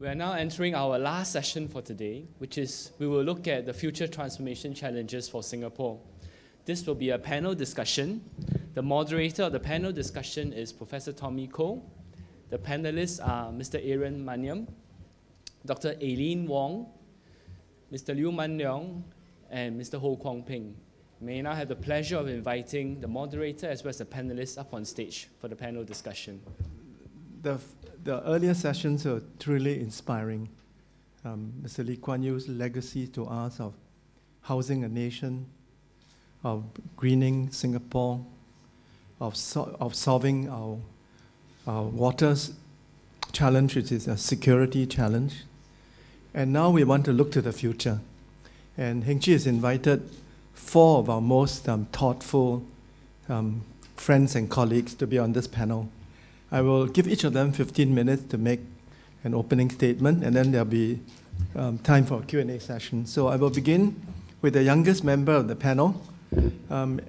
We are now entering our last session for today, which is we will look at the future transformation challenges for Singapore. This will be a panel discussion. The moderator of the panel discussion is Professor Tommy Koh. The panelists are Mr. Aaron Maniam, Dr. Aileen Wong, Mr. Liew Mun Leong, and Mr. Ho Kwon Ping. May I now have the pleasure of inviting the moderator as well as the panelists up on stage for the panel discussion. The earlier sessions are truly inspiring. Mr. Lee Kuan Yew's legacy to us of housing a nation, of greening Singapore, of solving our water challenge, which is a security challenge. And now we want to look to the future. And Heng Chee has invited four of our most thoughtful friends and colleagues to be on this panel. I will give each of them 15 minutes to make an opening statement, and then there'll be time for a Q&A session. So I will begin with the youngest member of the panel. Aaron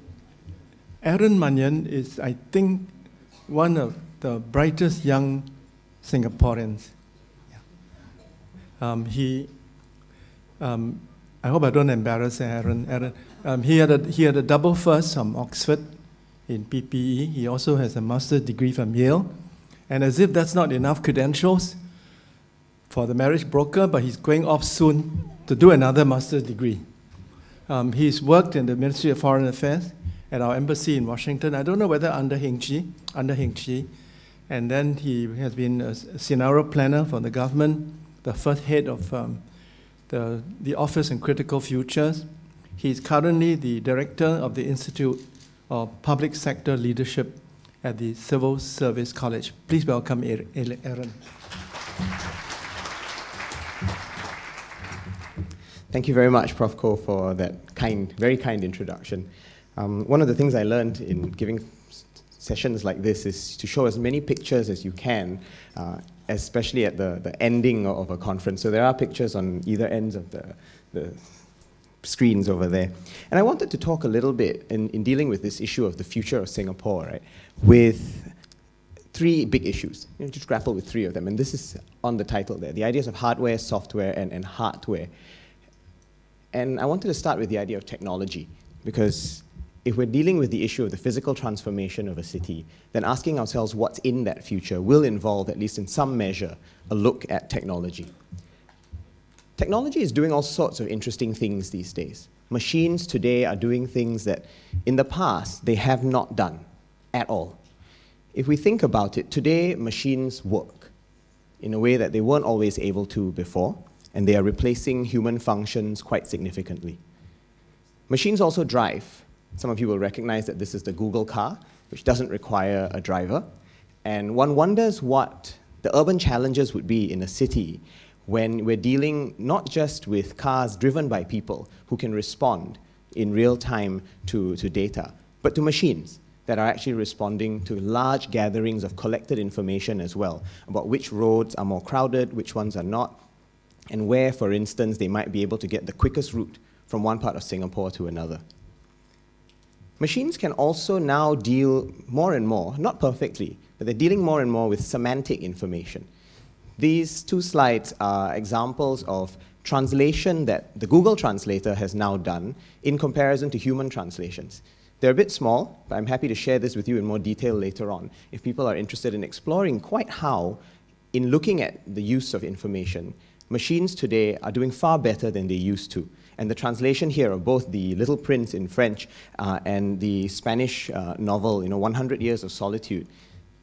Maniam is, I think, one of the brightest young Singaporeans. Yeah. I hope I don't embarrass Aaron. He had a double first from Oxford in PPE. He also has a master's degree from Yale. And as if that's not enough credentials for the marriage broker, but he's going off soon to do another master's degree. He's worked in the Ministry of Foreign Affairs at our embassy in Washington. I don't know whether under Heng Chee. And then he has been a scenario planner for the government, the first head of the Office in Critical Futures. He's currently the director of the Institute of Public Sector Leadership at the Civil Service College. Please welcome Aaron. Thank you very much, Prof. Koh, for that very kind introduction. One of the things I learned in giving sessions like this is to show as many pictures as you can, especially at the ending of a conference. So there are pictures on either ends of the screens over there. And I wanted to talk a little bit in dealing with this issue of the future of Singapore, right, with three big issues. You know, just grapple with three of them. And this is on the title there, the ideas of hardware, software, and hardware. And I wanted to start with the idea of technology, because if we're dealing with the issue of the physical transformation of a city, then asking ourselves what's in that future will involve, at least in some measure, a look at technology. Technology is doing all sorts of interesting things these days. Machines today are doing things that in the past they have not done at all. If we think about it, today machines work in a way that they weren't always able to before, and they are replacing human functions quite significantly. Machines also drive. Some of you will recognize that this is the Google car, which doesn't require a driver. And one wonders what the urban challenges would be in a city when we're dealing not just with cars driven by people who can respond in real time to data, but to machines that are actually responding to large gatherings of collected information as well, about which roads are more crowded, which ones are not, and where, for instance, they might be able to get the quickest route from one part of Singapore to another. Machines can also now deal more and more, not perfectly, but they're dealing more and more with semantic information. These two slides are examples of translation that the Google translator has now done in comparison to human translations. They're a bit small, but I'm happy to share this with you in more detail later on if people are interested in exploring quite how, in looking at the use of information, machines today are doing far better than they used to. And the translation here of both the Little Prince in French and the Spanish novel, 100 Years of Solitude,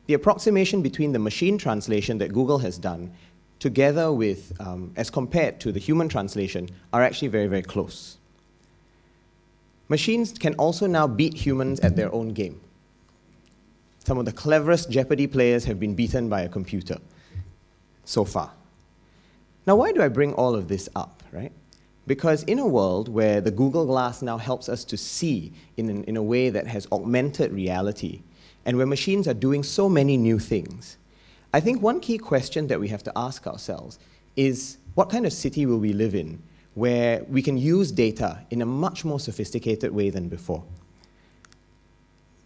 the approximation between the machine translation that Google has done together with, as compared to the human translation, are actually very, very close. Machines can also now beat humans at their own game. Some of the cleverest Jeopardy players have been beaten by a computer so far. Now, why do I bring all of this up, right? Because in a world where the Google Glass now helps us to see in a way that has augmented reality, and where machines are doing so many new things, I think one key question that we have to ask ourselves is, what kind of city will we live in where we can use data in a much more sophisticated way than before?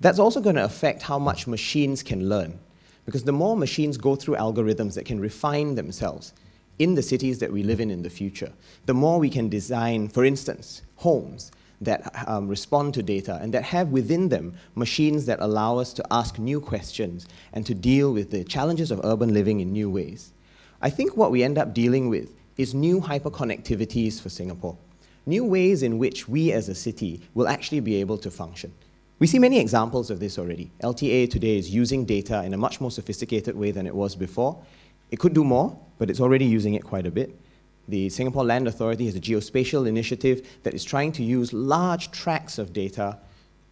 That's also going to affect how much machines can learn, because the more machines go through algorithms that can refine themselves, in the cities that we live in the future, the more we can design, for instance, homes that respond to data and that have within them machines that allow us to ask new questions and to deal with the challenges of urban living in new ways. I think what we end up dealing with is new hyperconnectivities for Singapore, new ways in which we as a city will actually be able to function. We see many examples of this already. LTA today is using data in a much more sophisticated way than it was before. It could do more, but it's already using it quite a bit. The Singapore Land Authority has a geospatial initiative that is trying to use large tracts of data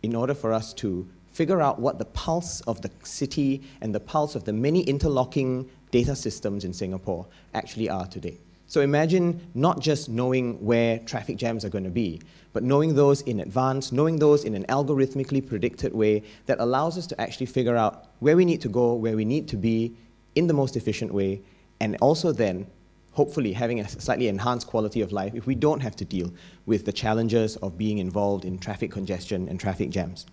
in order for us to figure out what the pulse of the city and the pulse of the many interlocking data systems in Singapore actually are today. So imagine not just knowing where traffic jams are going to be, but knowing those in advance, knowing those in an algorithmically predicted way that allows us to actually figure out where we need to go, where we need to be in the most efficient way, and also then hopefully having a slightly enhanced quality of life if we don't have to deal with the challenges of being involved in traffic congestion and traffic jams.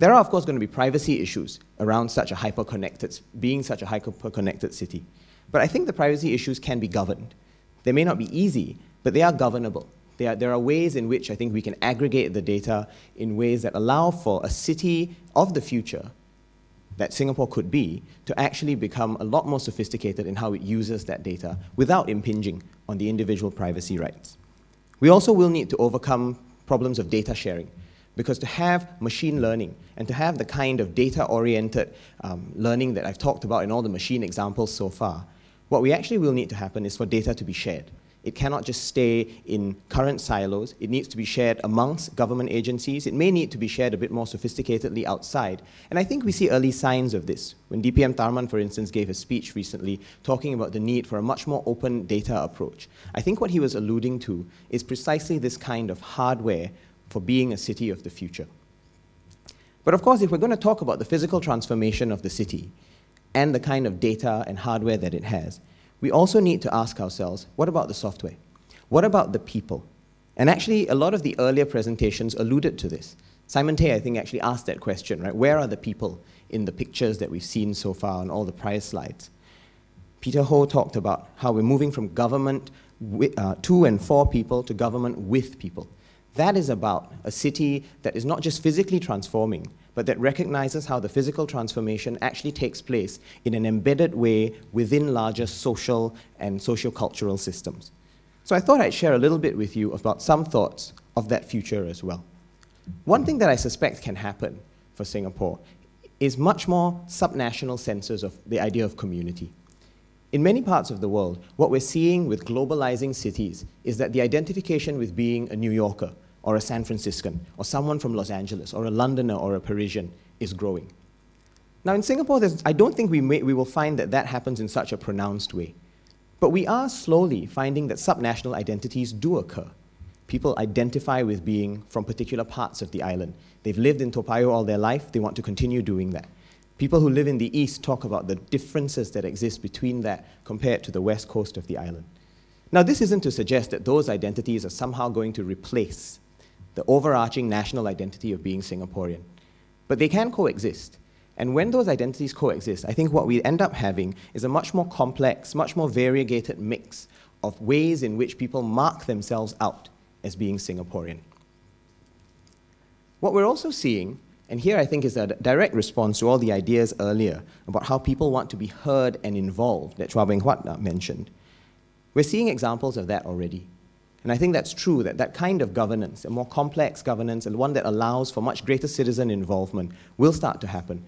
There are, of course, going to be privacy issues around such a hyper-connected city. But I think the privacy issues can be governed. They may not be easy, but they are governable. There are ways in which I think we can aggregate the data in ways that allow for a city of the future that Singapore could be to actually become a lot more sophisticated in how it uses that data without impinging on the individual privacy rights. We also will need to overcome problems of data sharing, because to have machine learning and to have the kind of data-oriented learning that I've talked about in all the machine examples so far, what we actually will need to happen is for data to be shared. It cannot just stay in current silos. It needs to be shared amongst government agencies. It may need to be shared a bit more sophisticatedly outside. And I think we see early signs of this. When DPM Tharman, for instance, gave a speech recently talking about the need for a much more open data approach, I think what he was alluding to is precisely this kind of hardware for being a city of the future. But of course, if we're going to talk about the physical transformation of the city and the kind of data and hardware that it has, we also need to ask ourselves, what about the software? What about the people? And actually, a lot of the earlier presentations alluded to this. Simon Tay, I think, actually asked that question, right? Where are the people in the pictures that we've seen so far on all the prior slides? Peter Ho talked about how we're moving from government to and for people to government with people. That is about a city that is not just physically transforming, but that recognizes how the physical transformation actually takes place in an embedded way within larger social and sociocultural systems. So I thought I'd share a little bit with you about some thoughts of that future as well. One thing that I suspect can happen for Singapore is much more subnational senses of the idea of community. In many parts of the world, what we're seeing with globalizing cities is that the identification with being a New Yorker, or a San Franciscan, or someone from Los Angeles, or a Londoner, or a Parisian is growing. Now in Singapore, I don't think we will find that that happens in such a pronounced way. But we are slowly finding that subnational identities do occur. People identify with being from particular parts of the island. They've lived in Toa Payoh all their life, they want to continue doing that. People who live in the east talk about the differences that exist between that compared to the west coast of the island. Now this isn't to suggest that those identities are somehow going to replace the overarching national identity of being Singaporean. But they can coexist. And when those identities coexist, I think what we end up having is a much more complex, much more variegated mix of ways in which people mark themselves out as being Singaporean. What we're also seeing, and here I think is a direct response to all the ideas earlier about how people want to be heard and involved that Chua Beng Huat mentioned, we're seeing examples of that already. And I think that's true, that that kind of governance, a more complex governance, and one that allows for much greater citizen involvement, will start to happen.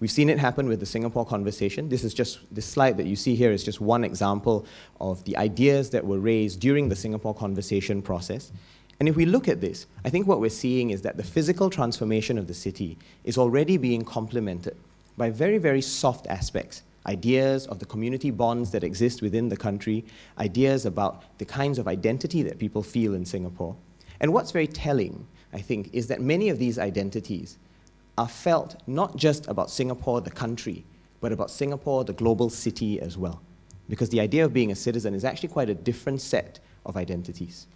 We've seen it happen with the Singapore Conversation. This slide that you see here is just one example of the ideas that were raised during the Singapore Conversation process. And if we look at this, I think what we're seeing is that the physical transformation of the city is already being complemented by very, very soft aspects. Ideas of the community bonds that exist within the country, ideas about the kinds of identity that people feel in Singapore. And what's very telling, I think, is that many of these identities are felt not just about Singapore, the country, but about Singapore, the global city as well. Because the idea of being a citizen is actually quite a different set of identities.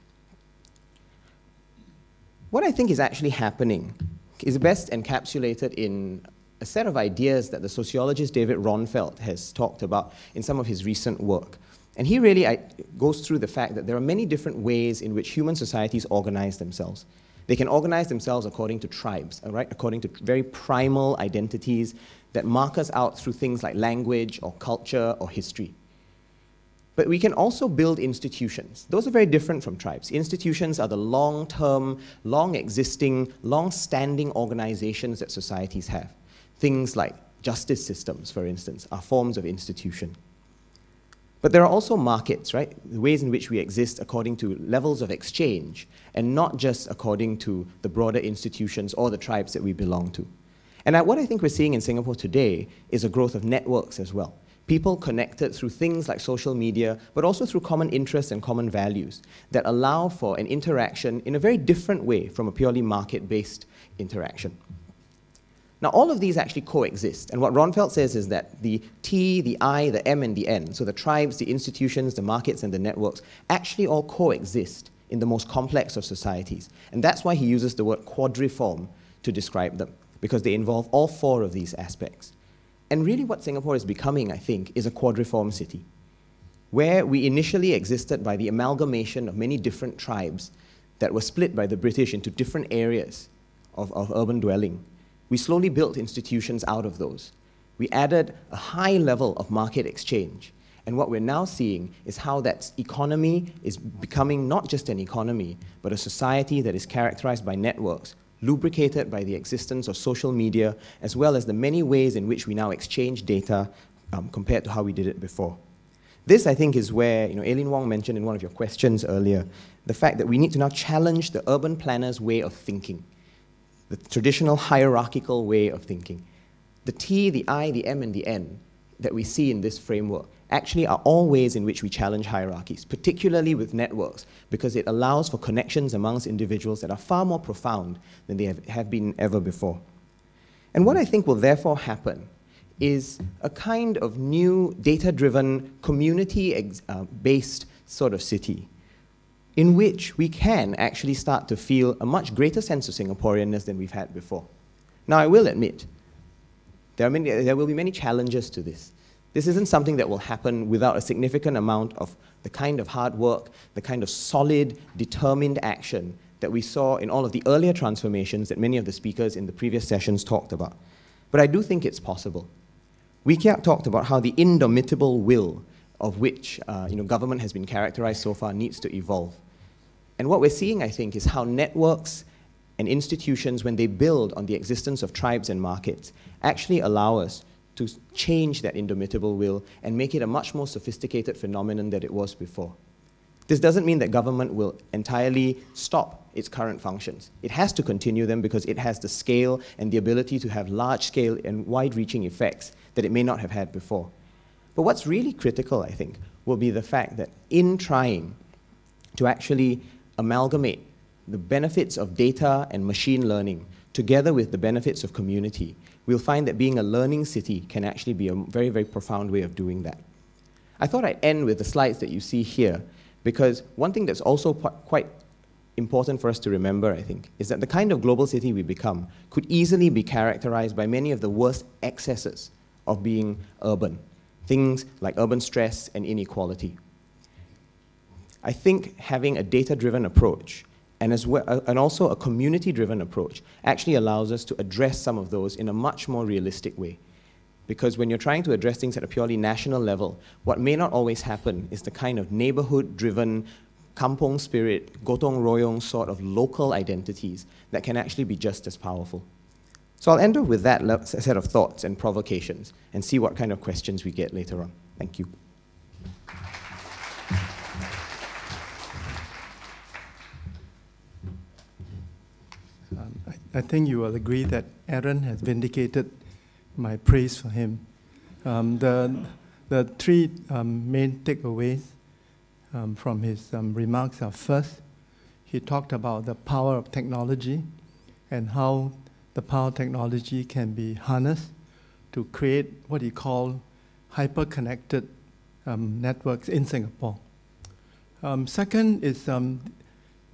What I think is actually happening is best encapsulated in a set of ideas that the sociologist David Ronfeld has talked about in some of his recent work. And he really goes through the fact that there are many different ways in which human societies organize themselves. They can organize themselves according to tribes, right? According to very primal identities that mark us out through things like language or culture or history. But we can also build institutions. Those are very different from tribes. Institutions are the long-term, long-existing, long-standing organizations that societies have. Things like justice systems, for instance, are forms of institution. But there are also markets, right? The ways in which we exist according to levels of exchange and not just according to the broader institutions or the tribes that we belong to. And what I think we're seeing in Singapore today is a growth of networks as well. People connected through things like social media, but also through common interests and common values that allow for an interaction in a very different way from a purely market-based interaction. Now, all of these actually coexist, and what Ronfeldt says is that the T, the I, the M, and the N, so the tribes, the institutions, the markets, and the networks, actually all coexist in the most complex of societies. And that's why he uses the word quadriform to describe them, because they involve all four of these aspects. And really what Singapore is becoming, I think, is a quadriform city, where we initially existed by the amalgamation of many different tribes that were split by the British into different areas of urban dwelling. We slowly built institutions out of those. We added a high level of market exchange. And what we're now seeing is how that economy is becoming not just an economy, but a society that is characterized by networks, lubricated by the existence of social media, as well as the many ways in which we now exchange data compared to how we did it before. This, I think, is where, you know, Aileen Wong mentioned in one of your questions earlier, the fact that we need to now challenge the urban planner's way of thinking. The traditional hierarchical way of thinking. The T, the I, the M, and the N that we see in this framework actually are all ways in which we challenge hierarchies, particularly with networks, because it allows for connections amongst individuals that are far more profound than they have been ever before. And what I think will therefore happen is a kind of new data-driven, community-based sort of city, in which we can actually start to feel a much greater sense of Singaporeanness than we've had before. Now, I will admit, there will be many challenges to this. This isn't something that will happen without a significant amount of the kind of hard work, the kind of solid, determined action that we saw in all of the earlier transformations that many of the speakers in the previous sessions talked about. But I do think it's possible. We talked about how the indomitable will of which government has been characterized so far needs to evolve. And what we're seeing, I think, is how networks and institutions, when they build on the existence of tribes and markets, actually allow us to change that indomitable will and make it a much more sophisticated phenomenon than it was before. This doesn't mean that government will entirely stop its current functions. It has to continue them because it has the scale and the ability to have large-scale and wide-reaching effects that it may not have had before. But what's really critical, I think, will be the fact that in trying to actually amalgamate the benefits of data and machine learning together with the benefits of community, we'll find that being a learning city can actually be a very, very profound way of doing that. I thought I'd end with the slides that you see here, because one thing that's also quite important for us to remember, I think, is that the kind of global city we become could easily be characterized by many of the worst excesses of being urban. Things like urban stress and inequality. I think having a data-driven approach and also a community-driven approach actually allows us to address some of those in a much more realistic way. Because when you're trying to address things at a purely national level, what may not always happen is the kind of neighborhood-driven, kampong spirit, gotong royong sort of local identities that can actually be just as powerful. So I'll end up with that set of thoughts and provocations and see what kind of questions we get later on. Thank you. I think you will agree that Aaron has vindicated my praise for him. The three main takeaways from his remarks are, first, he talked about the power of technology and how the power of technology can be harnessed to create what he called hyper-connected networks in Singapore. Second is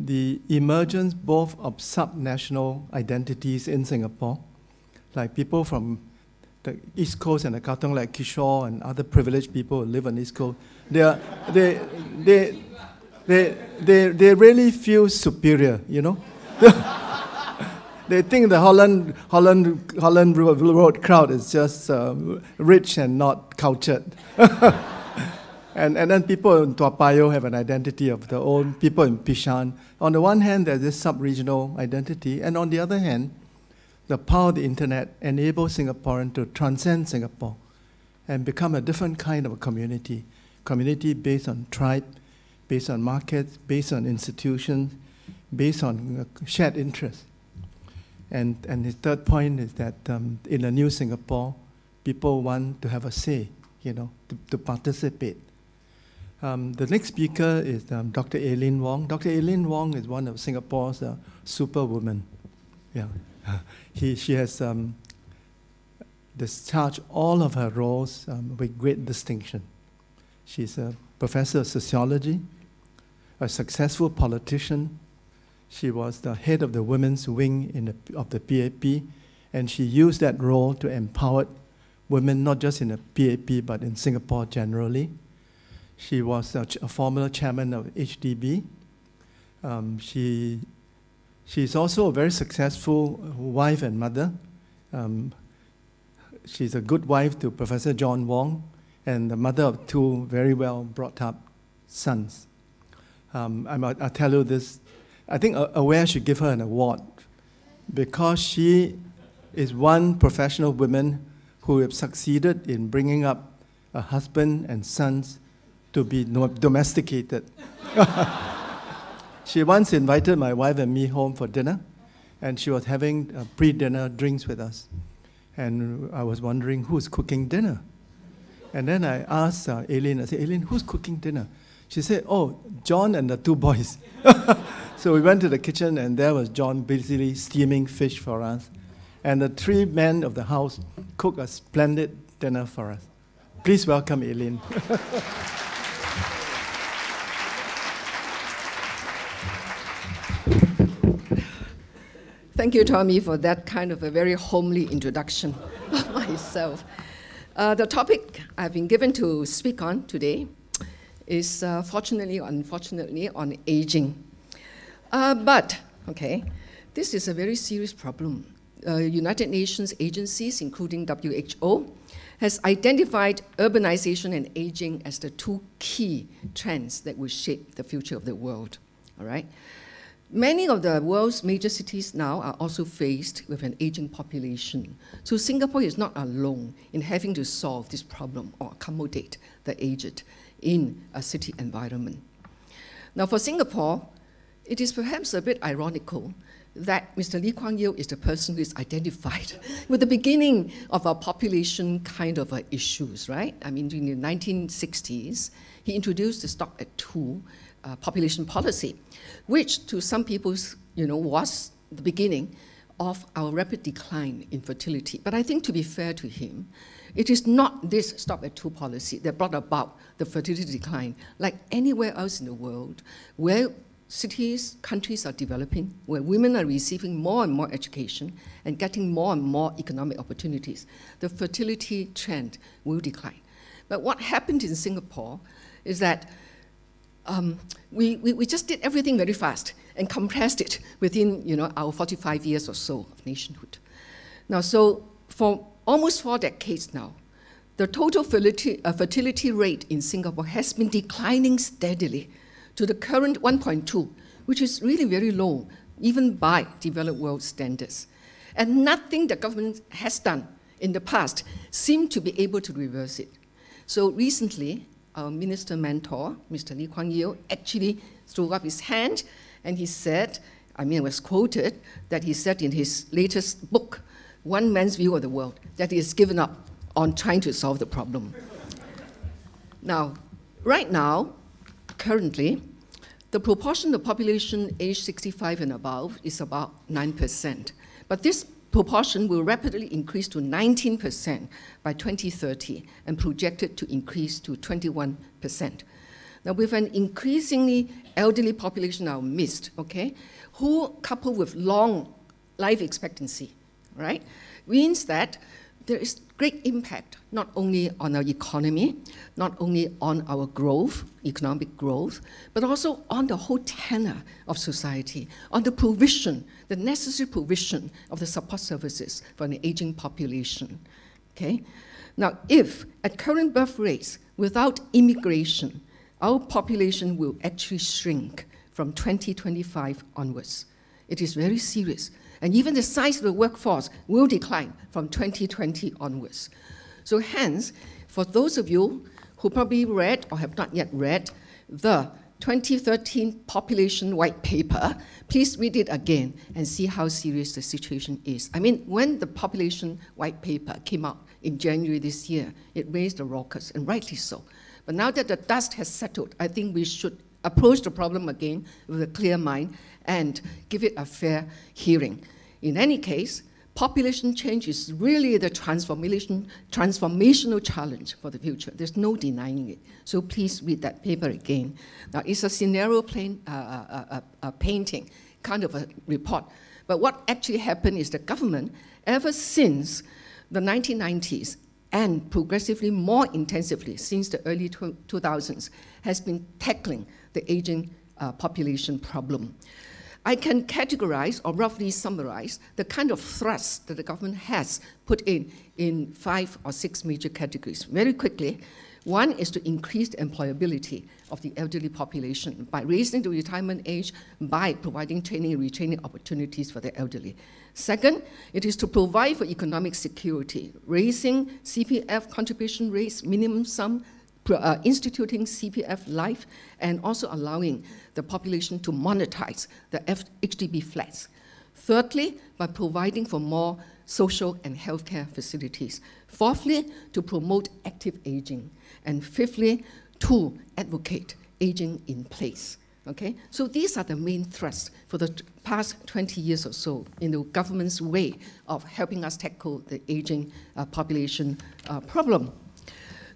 the emergence both of sub-national identities in Singapore, like people from the East Coast and the Katong, like Kishore and other privileged people who live on East Coast, they really feel superior, you know? They think the Holland Road crowd is just rich and not cultured. And then people in Tuapayo have an identity of their own, people in Pishan. On the one hand, there's this sub-regional identity, and on the other hand, the power of the internet enables Singaporeans to transcend Singapore and become a different kind of a community, community based on tribe, based on markets, based on institutions, based on shared interests. And his third point is that in a new Singapore, people want to have a say, you know, to participate. The next speaker is Dr. Aileen Wong. Dr. Aileen Wong is one of Singapore's superwomen. Yeah. She has discharged all of her roles with great distinction. She's a professor of sociology, a successful politician. She was the head of the women's wing of the PAP, and she used that role to empower women, not just in the PAP, but in Singapore generally. She was a former chairman of HDB. She's also a very successful wife and mother. She's a good wife to Professor John Wong and the mother of two very well brought up sons. I'll tell you this. I think AWARE should give her an award because she is one professional woman who have succeeded in bringing up a husband and sons to be domesticated. She once invited my wife and me home for dinner, and she was having pre-dinner drinks with us. And I was wondering, who's cooking dinner? And then I asked Aileen, I said, Aileen, who's cooking dinner? She said, oh, John and the two boys. So we went to the kitchen, and there was John busily steaming fish for us. And the three men of the house cooked a splendid dinner for us. Please welcome Aileen. Thank you, Tommy, for that kind of a very homely introduction of myself. The topic I've been given to speak on today is, fortunately or unfortunately, on aging. But this is a very serious problem. United Nations agencies, including WHO, has identified urbanization and aging as the two key trends that will shape the future of the world. All right? Many of the world's major cities now are also faced with an aging population. So Singapore is not alone in having to solve this problem or accommodate the aged in a city environment. Now for Singapore, it is perhaps a bit ironical that Mr. Lee Kuan Yew is the person who is identified with the beginning of our population kind of issues, right? I mean, in the 1960s, he introduced the stop at 2 population policy, which to some people, you know, was the beginning of our rapid decline in fertility. But I think to be fair to him, it is not this stop at 2 policy that brought about the fertility decline like anywhere else in the world where cities, countries are developing, where women are receiving more and more education and getting more and more economic opportunities. The fertility trend will decline. But what happened in Singapore is that we just did everything very fast and compressed it within, you know, our 45 years or so of nationhood. Now, so for almost 4 decades now, the total fertility rate in Singapore has been declining steadily to the current 1.2, which is really very low, even by developed world standards. And nothing the government has done in the past seemed to be able to reverse it. So recently, our minister mentor, Mr. Lee Kuan Yew, actually threw up his hand and he said, I mean, it was quoted, that he said in his latest book, One Man's View of the World, that he has given up on trying to solve the problem. Now, right now, currently, the proportion of the population aged 65 and above is about 9%. But this proportion will rapidly increase to 19% by 2030 and projected to increase to 21%. Now, with an increasingly elderly population in our midst, okay, who coupled with long life expectancy, right, means that there is great impact not only on our economy, not only on our growth, economic growth, but also on the whole tenor of society, on the provision, the necessary provision of the support services for an aging population. Okay? Now, if at current birth rates, without immigration, our population will actually shrink from 2025 onwards. It is very serious. And even the size of the workforce will decline from 2020 onwards. So hence, for those of you who probably read or have not yet read the 2013 population white paper, please read it again and see how serious the situation is. I mean, when the population white paper came out in January this year, it raised a ruckus, and rightly so. But now that the dust has settled, I think we should approach the problem again with a clear mind and give it a fair hearing. In any case, population change is really the transformational challenge for the future. There's no denying it. So please read that paper again. Now, it's a scenario painting, kind of a report. But what actually happened is the government, ever since the 1990s, and progressively more intensively since the early 2000s, has been tackling the aging population problem. I can categorize or roughly summarize the kind of thrust that the government has put in 5 or 6 major categories. Very quickly, one is to increase the employability of the elderly population by raising the retirement age, by providing training and retraining opportunities for the elderly. Second, it is to provide for economic security, raising CPF contribution rates, minimum sum, instituting CPF life, and also allowing the population to monetize the HDB flats. Thirdly, by providing for more social and healthcare facilities. Fourthly, to promote active aging. And fifthly, to advocate aging in place. Okay? So these are the main thrusts for the past 20 years or so in the government's way of helping us tackle the aging population problem.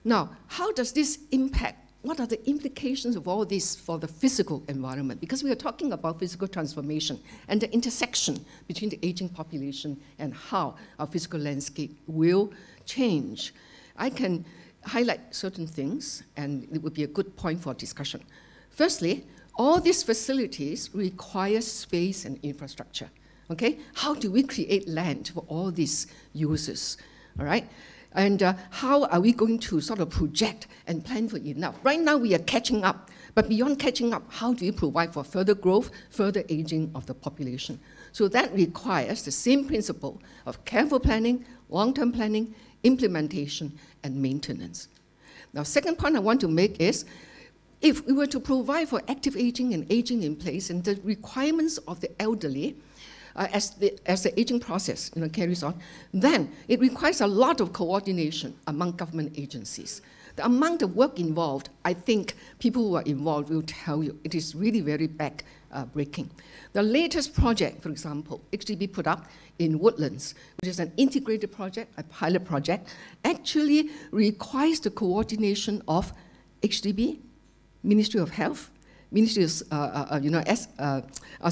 Now, how does this impact? What are the implications of all this for the physical environment? Because we are talking about physical transformation and the intersection between the aging population and how our physical landscape will change. I can highlight certain things, and it would be a good point for discussion. Firstly, all these facilities require space and infrastructure. Okay? How do we create land for all these uses? All right? And how are we going to sort of project and plan for enough? Right now we are catching up, but beyond catching up, how do you provide for further growth, further aging of the population? So that requires the same principle of careful planning, long-term planning, implementation, and maintenance. Now, second point I want to make is, if we were to provide for active aging and aging in place and the requirements of the elderly, as the aging process carries on, then it requires a lot of coordination among government agencies. The amount of work involved, I think people who are involved will tell you, it is really very back-breaking. The latest project, for example, HDB put up in Woodlands, which is an integrated project, a pilot project, actually requires the coordination of HDB, Ministry of Health, Ministry of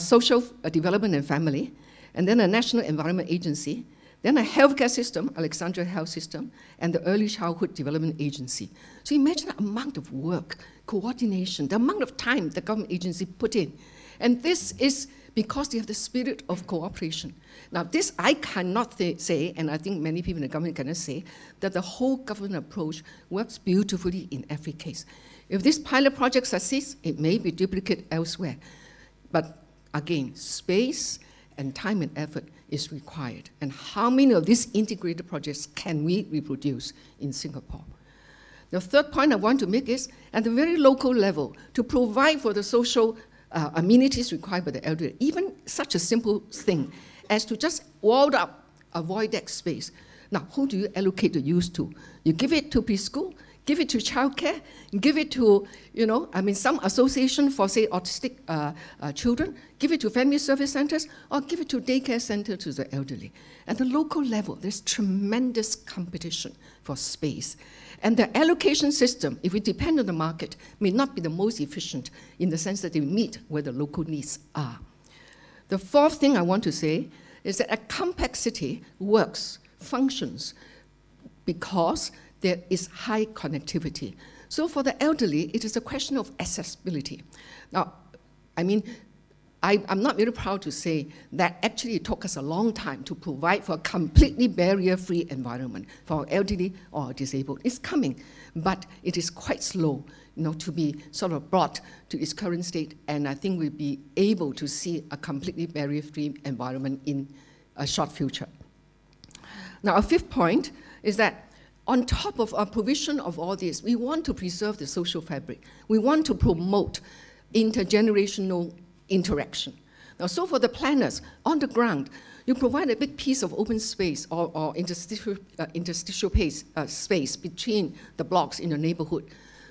Social Development and Family, and then a National Environment Agency, then a healthcare system, Alexandra Health System, and the Early Childhood Development Agency. So imagine the amount of work, coordination, the amount of time the government agency put in. And this is because they have the spirit of cooperation. Now, this I cannot say, and I think many people in the government cannot say, that the whole government approach works beautifully in every case. If this pilot project succeeds, it may be duplicated elsewhere. But again, space and time and effort is required. And how many of these integrated projects can we reproduce in Singapore? The third point I want to make is, at the very local level, to provide for the social amenities required by the elderly, even such a simple thing as to just walled up a void deck space. Now, who do you allocate the use to? You give it to preschool, give it to childcare, give it to, some association for, say, autistic children, give it to family service centers, or give it to daycare center to the elderly. At the local level, there's tremendous competition for space. And the allocation system, if we depend on the market, may not be the most efficient in the sense that they meet where the local needs are. The fourth thing I want to say is that a compact city works, functions, because there is high connectivity. So for the elderly, it is a question of accessibility. Now, I mean, I'm not really proud to say that actually it took us a long time to provide for a completely barrier-free environment for elderly or disabled. It's coming, but it is quite slow, you know, to be sort of brought to its current state, and I think we'll be able to see a completely barrier-free environment in a short future. Now, our fifth point is that on top of our provision of all this, we want to preserve the social fabric. We want to promote intergenerational interaction. Now, so for the planners, on the ground, you provide a big piece of open space or interstitial space between the blocks in your neighborhood.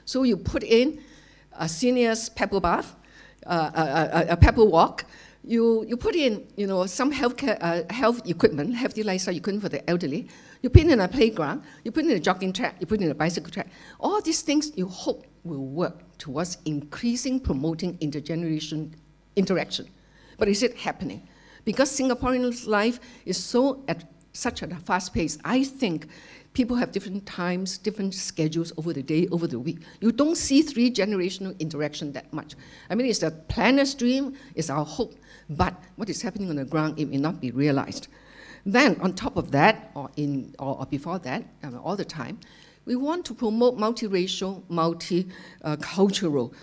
So you put in a senior's pebble bath, a pebble walk. You put in, you know, some healthcare, health equipment, healthy lifestyle equipment for the elderly. You put in a playground, you put in a jogging track, you put in a bicycle track. All these things you hope will work towards increasing, promoting intergenerational interaction. But is it happening? Because Singaporeans' life is so at such a fast pace, I think people have different times, different schedules over the day, over the week. You don't see three generational interaction that much. I mean, it's the planner's dream, it's our hope, but what is happening on the ground, it may not be realized. Then, on top of that, or before that, all the time, we want to promote multiracial, multicultural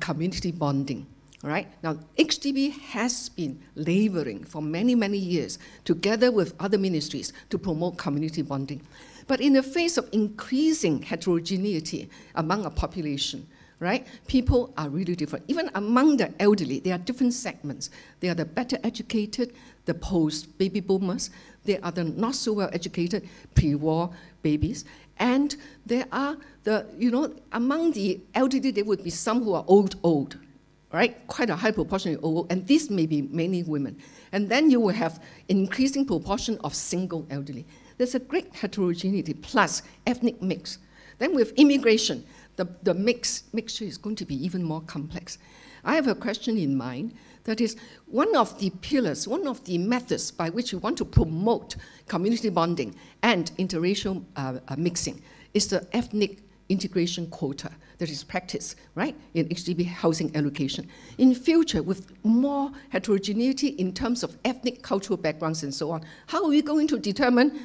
community bonding. All right? Now, HDB has been laboring for many, many years, together with other ministries, to promote community bonding. But in the face of increasing heterogeneity among a population, right, people are really different. Even among the elderly, there are different segments. They are the better educated, the post-baby boomers. They are the not so well educated, pre-war babies. And there are the, you know, among the elderly, there would be some who are old, right? Quite a high proportion of old, and these may be mainly women. And then you will have increasing proportion of single elderly. There's a great heterogeneity plus ethnic mix. Then with immigration, the mixture is going to be even more complex. I have a question in mind that is one of the pillars, one of the methods by which you want to promote community bonding and interracial mixing is the ethnic integration quota that is practiced, right, in HDB housing allocation. In future, with more heterogeneity in terms of ethnic, cultural backgrounds and so on, how are we going to determine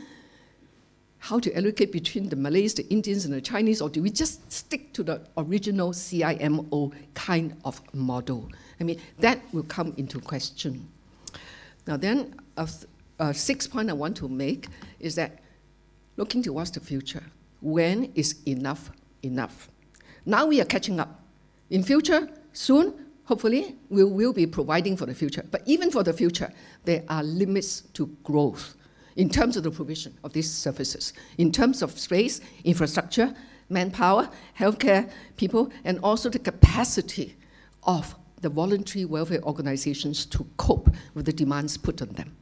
how to allocate between the Malays, the Indians, and the Chinese, or do we just stick to the original CIMO kind of model? I mean, that will come into question. Now then, a sixth point I want to make is that looking towards the future, when is enough enough? Now we are catching up. In future, soon, hopefully, we will be providing for the future. But even for the future, there are limits to growth in terms of the provision of these services, in terms of space, infrastructure, manpower, healthcare people, and also the capacity of the voluntary welfare organizations to cope with the demands put on them.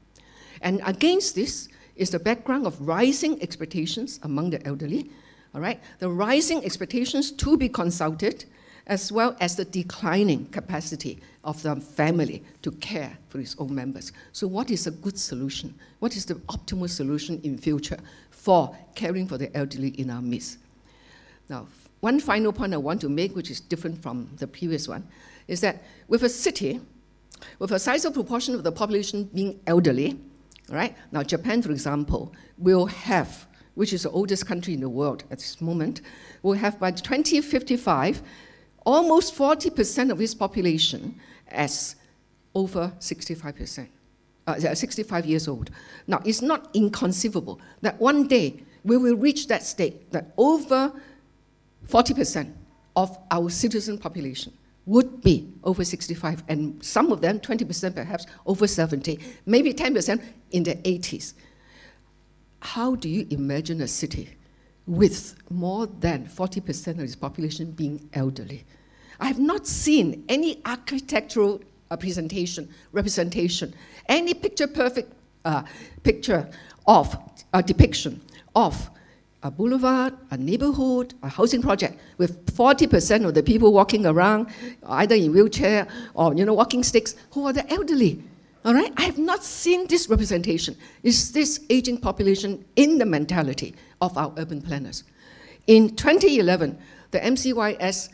And against this is the background of rising expectations among the elderly, all right? The rising expectations to be consulted, as well as the declining capacity of the family to care for its own members. So what is a good solution? What is the optimal solution in future for caring for the elderly in our midst? Now, one final point I want to make, which is different from the previous one, is that with a city, with a sizable proportion of the population being elderly, right? Now Japan, for example, will have, which is the oldest country in the world at this moment, will have by 2055, almost 40% of its population as over 65 years old. Now, it's not inconceivable that one day we will reach that state that over 40% of our citizen population would be over 65, and some of them, 20% perhaps, over 70, maybe 10% in their 80s. How do you imagine a city with more than 40% of its population being elderly? I have not seen any architectural representation, any picture-perfect depiction of a boulevard, a neighborhood, a housing project with 40% of the people walking around, either in wheelchair or walking sticks, who are the elderly. All right? I have not seen this representation. It's this aging population in the mentality of our urban planners. In 2011, the MCYS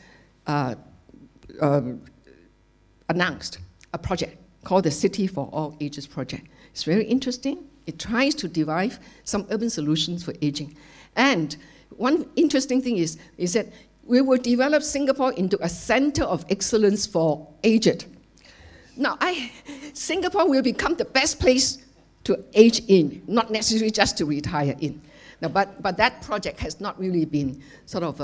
announced a project called the City for All Ages Project. It's very interesting. It tries to derive some urban solutions for aging. And one interesting thing is that we will develop Singapore into a center of excellence for aged. Now, Singapore will become the best place to age in, not necessarily just to retire in. Now, but that project has not really been sort of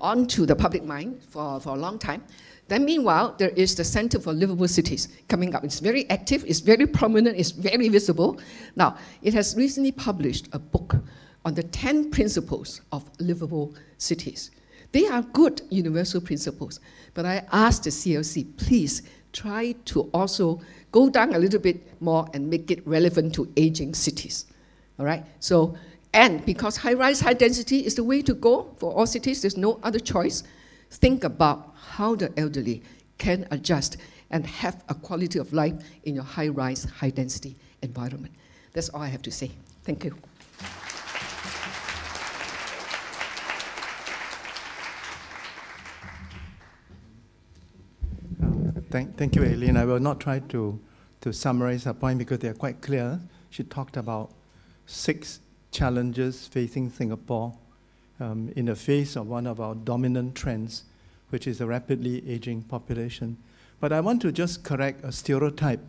onto the public mind for a long time. Then meanwhile, there is the Center for Livable Cities coming up. It's very active, it's very prominent, it's very visible. Now, it has recently published a book on the 10 principles of livable cities. They are good universal principles, but I asked the CLC, please try to also go down a little bit more and make it relevant to aging cities. All right? So, and because high-rise, high-density is the way to go for all cities, there's no other choice. Think about how the elderly can adjust and have a quality of life in your high-rise, high-density environment. That's all I have to say. Thank you. Thank you, Aileen. I will not try to summarize her point because they are quite clear. She talked about 6 challenges facing Singapore in the face of one of our dominant trends, which is a rapidly aging population. But I want to just correct a stereotype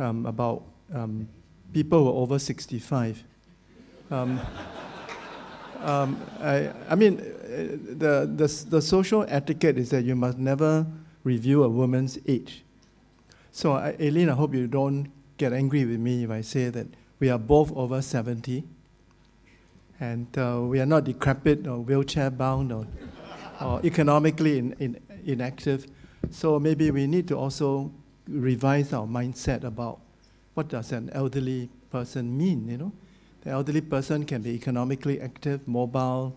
about people who are over 65. I mean, the social etiquette is that you must never review a woman's age. So, Aileen, I hope you don't get angry with me if I say that we are both over 70, and we are not decrepit or wheelchair-bound or economically inactive. So maybe we need to also revise our mindset about what does an elderly person mean, you know? The elderly person can be economically active, mobile,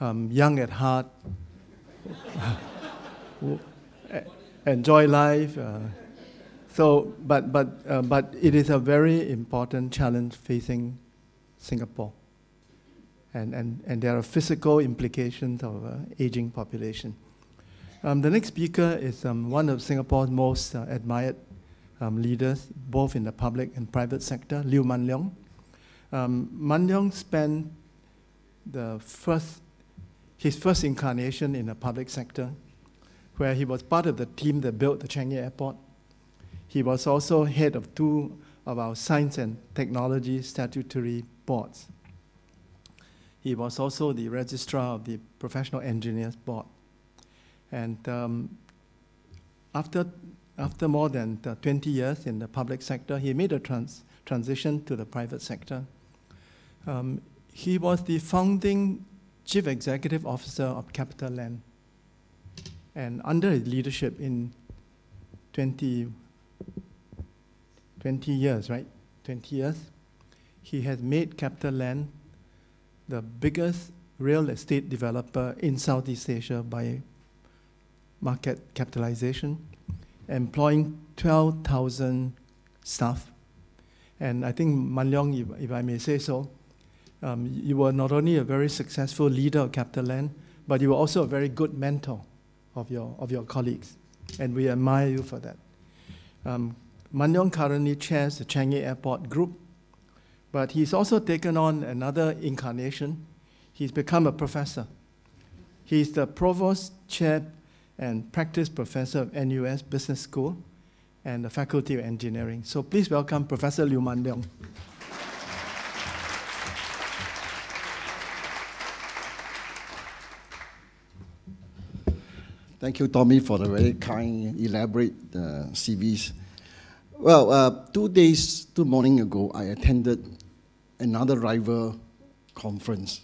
young at heart, enjoy life. So, but it is a very important challenge facing Singapore, and there are physical implications of aging population. The next speaker is one of Singapore's most admired leaders, both in the public and private sector, Liew Mun Leong. Mun Leong spent his first incarnation in the public sector, where he was part of the team that built the Changi Airport. He was also head of 2 of our science and technology statutory boards. He was also the registrar of the Professional Engineers Board. And after more than 20 years in the public sector, he made a transition to the private sector. He was the founding chief executive officer of CapitaLand. And under his leadership in 20 years, right? 20 years, he has made CapitaLand the biggest real estate developer in Southeast Asia by market capitalization, employing 12,000 staff. And I think, Mun Leong, if I may say so, you were not only a very successful leader of CapitaLand, but you were also a very good mentor of your colleagues, and we admire you for that. Mun Leong currently chairs the Changi Airport Group, but he's also taken on another incarnation. He's become a professor. He's the Provost Chair and Practice Professor of NUS Business School and the Faculty of Engineering. So please welcome Professor Liew Mun Leong. Thank you, Tommy, for the very kind, elaborate CVs. Well, 2 mornings ago, I attended another rival conference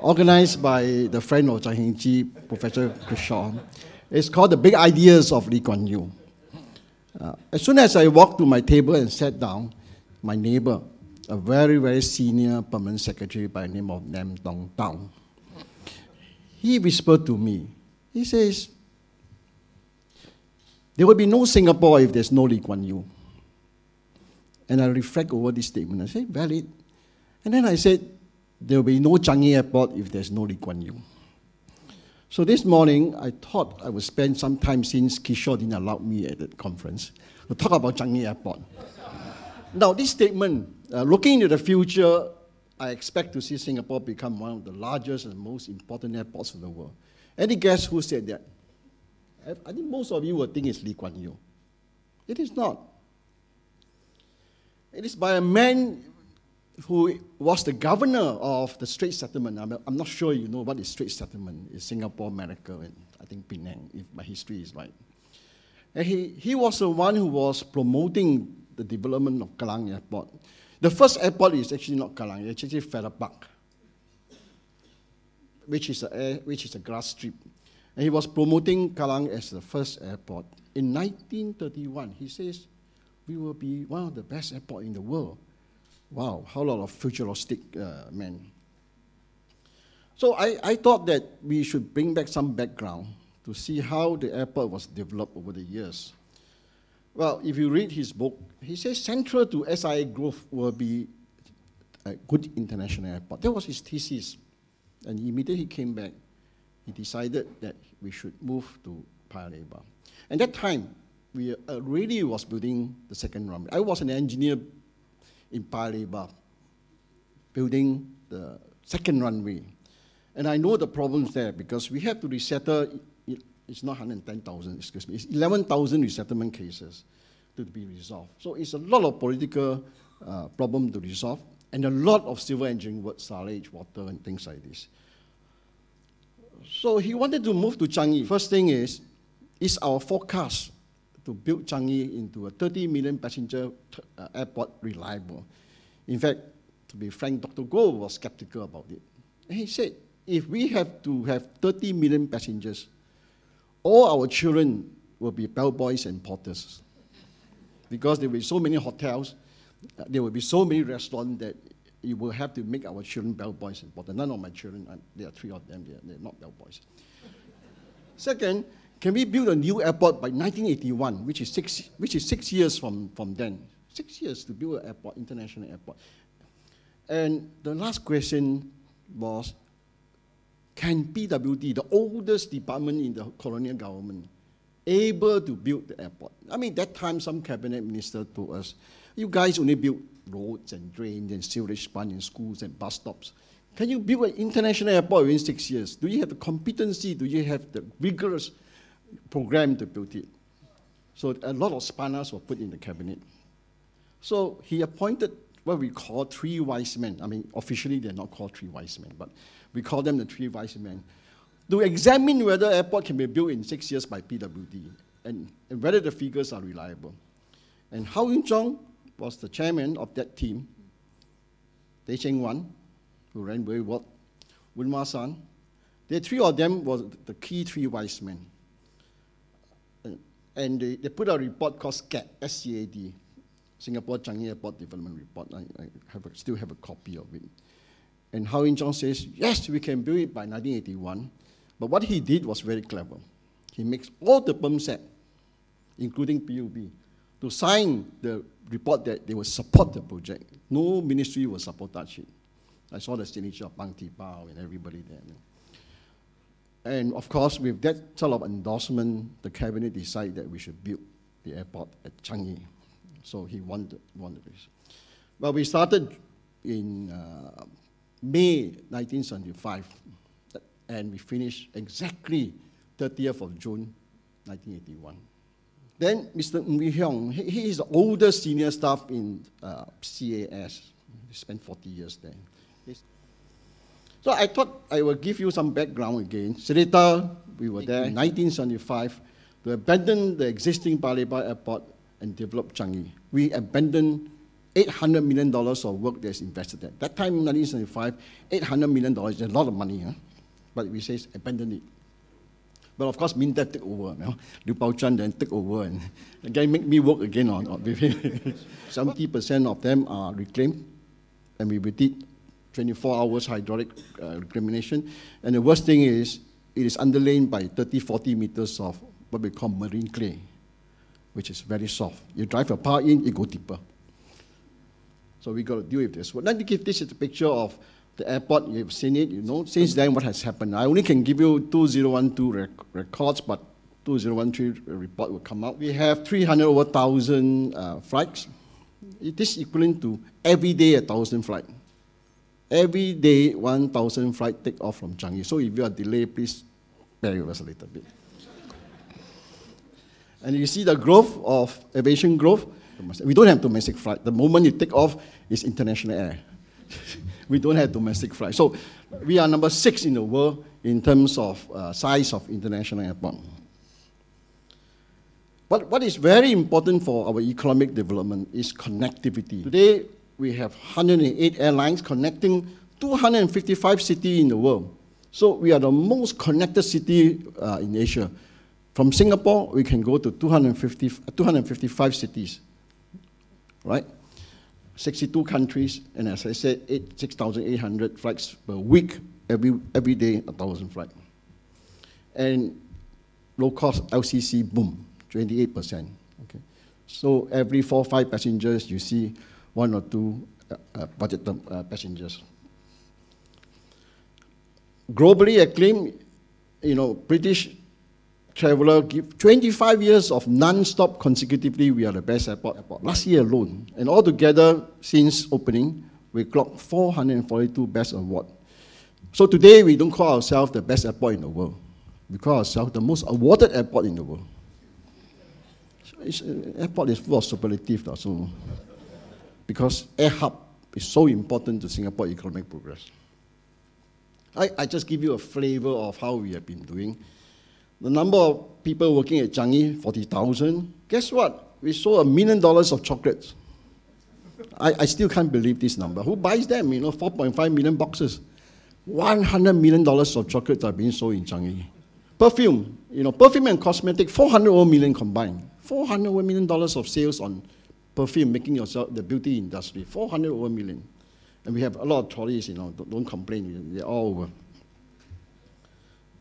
organized by the friend of Heng Chee, Professor Kishore. It's called The Big Ideas of Lee Kuan Yew. As soon as I walked to my table and sat down, my neighbor, a very, very senior permanent secretary by the name of Nam Dong Tang, he whispered to me, he says, There would be no Singapore if there's no Lee Kuan Yew. And I reflect over this statement. I say, valid. And then I said, there will be no Changi Airport if there's no Lee Kuan Yew. So this morning, I thought I would spend some time, since Kishore didn't allow me at the conference, to talk about Changi Airport. Now, this statement, looking into the future, I expect to see Singapore become one of the largest and most important airports in the world. Any guess who said that? I think most of you will think it's Lee Kuan Yew. It is not. It is by a man who was the governor of the Straits Settlement. I'm not sure you know what is Straits Settlement. It's Singapore, Malacca, and I think Penang, if my history is right. And he was the one who was promoting the development of Kallang Airport. The first airport is actually not Kallang, it's actually Farrer Park, which is a grass strip. And he was promoting Kallang as the first airport. In 1931, he says, we will be one of the best airports in the world. Wow, how a lot of futuristic men. So I thought that we should bring back some background to see how the airport was developed over the years. Well, if you read his book, he says central to SIA growth will be a good international airport. That was his thesis. And immediately he came back. He decided that we should move to Paya Lebar. At that time, we really was building the second runway. I was an engineer in Paya Lebar, building the second runway. And I know the problems there because we have to resettle, it's not 110,000, excuse me, it's 11,000 resettlement cases to be resolved. So it's a lot of political problem to resolve and a lot of civil engineering work, silage, water, and things like this. So he wanted to move to Changi. First thing is our forecast to build Changi into a 30 million passenger airport reliable? In fact, to be frank, Dr. Goh was skeptical about it. And he said, if we have to have 30 million passengers, all our children will be bellboys and porters. Because there will be so many hotels, there will be so many restaurants that you will have to make our children bellboys and porters. None of my children, there are three of them, they're not bellboys. Second, can we build a new airport by 1981, which is six years from then? 6 years to build an airport, international airport. And the last question was, can PWD, the oldest department in the colonial government, able to build the airport? I mean, that time some cabinet minister told us, you guys only build roads and drains and sewage plants and schools and bus stops. Can you build an international airport within 6 years? Do you have the competency? Do you have the vigorous program to build it? So a lot of spanners were put in the cabinet. So he appointed what we call three wise men. I mean, officially they're not called three wise men, but we call them the three wise men, to examine whether airport can be built in 6 years by PWD and whether the figures are reliable. And Howe Yoon Chong was the chairman of that team. Teh Cheng Wan, who ran very well, Woon Wah San. The three of them were the key three wise men. And they put out a report called SCAD, S-C-A-D, Singapore Changi Airport Development Report. I still have a copy of it. And Howe Yoon Chong says, yes, we can build it by 1981. But what he did was very clever. He makes all the PEMSEC, including PUB, to sign the report that they will support the project. No ministry will support that shit. I saw the signature of Bang Ti Pao and everybody there. And of course, with that sort of endorsement, the cabinet decided that we should build the airport at Changi. So he won the race. Well, we started in May 1975, and we finished exactly 30th of June 1981. Then Mr. Ng Wee Hyung, he is the oldest senior staff in CAS. He spent 40 years there. So I thought I would give you some background again. Serita, we were there in 1975 to abandon the existing Paya Lebar Airport and develop Changi. We abandoned $800 million of work that's invested there. That time in 1975, $800 million is a lot of money, huh? But we say abandon it. But of course, Mindef took over. You know? Liu Pao-Chan then took over and again make me work again on with him. 70% of them are reclaimed, and we did 24 hours hydraulic reclamation. And the worst thing is, it is underlain by 30, 40 meters of what we call marine clay. which is very soft. You drive your power in, it goes deeper. So we got to deal with this. Well, let me give this a picture of the airport. You've seen it, you know. Since then, what has happened? I only can give you 2012 records, but 2013 report will come out. We have 300 over 1,000 flights. It is equivalent to every day 1,000 flights. Every day 1,000 flights take off from Changi. So if you are delayed, please bear with us a little bit. And you see the growth of aviation growth. We don't have domestic flight. The moment you take off, it's international air. We don't have domestic flight. So we are number 6 in the world in terms of size of international airport. But what is very important for our economic development is connectivity. Today, we have 108 airlines connecting 255 cities in the world. So we are the most connected city in Asia. From Singapore, we can go to 255 cities, right? 62 countries, and as I said, 6,800 flights per week, every day, 1,000 flights. And low-cost LCC boom, 28%. Okay. So every 4 or 5 passengers, you see 1 or 2 budget passengers. Globally acclaimed, you know, British traveler give 25 years of non-stop consecutively, we are the best airport. Last year alone, and altogether since opening, we clocked 442 best award. So today we don't call ourselves the best airport in the world. We call ourselves the most awarded airport in the world. So it's, airport is full of superlative, so because air hub is so important to Singapore economic progress. I just give you a flavor of how we have been doing. The number of people working at Changi, 40,000. Guess what? We sold $1 million of chocolates. I still can't believe this number. Who buys them? You know, 4.5 million boxes. $100 million of chocolates are being sold in Changi. Perfume, you know, perfume and cosmetic, $400 million combined. $400 million of sales on perfume, making yourself the beauty industry. $400 million. And we have a lot of trolleys, you know, don't complain, they're all over.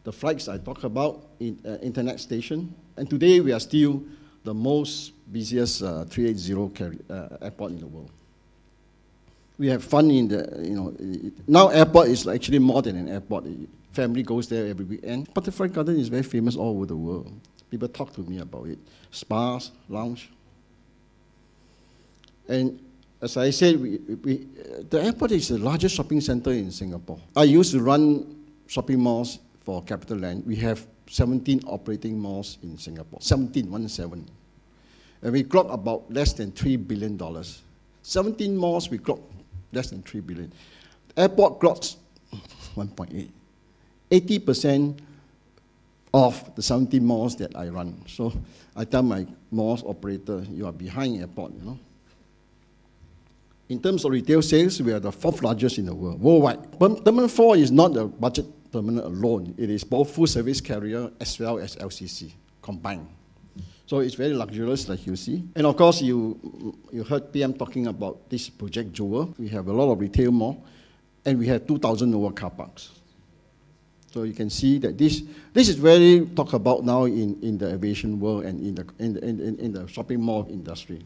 The flights I talked about, in, internet station, and today we are still the most busiest 380 airport in the world. We have fun in the, you know, now airport is actually more than an airport. Family goes there every weekend. Butterfly Garden is very famous all over the world. People talk to me about it. Spas, lounge. And as I said, the airport is the largest shopping center in Singapore. I used to run shopping malls for CapitaLand. We have 17 operating malls in Singapore, 17. And we clock about less than $3 billion. 17 malls, we clock less than $3 billion. Airport clocks, 1.8. 80% of the 17 malls that I run. So I tell my malls operator, you are behind airport, you know. In terms of retail sales, we are the 4th largest in the world, worldwide. But Terminal 4 is not the budget terminal alone. It is both full service carrier as well as LCC combined. So it's very luxurious, like you see. And of course, you heard PM talking about this Project Jewel. We have a lot of retail mall, and we have 2,000 over car parks. So you can see that this is very talked about now in the aviation world and in the shopping mall industry.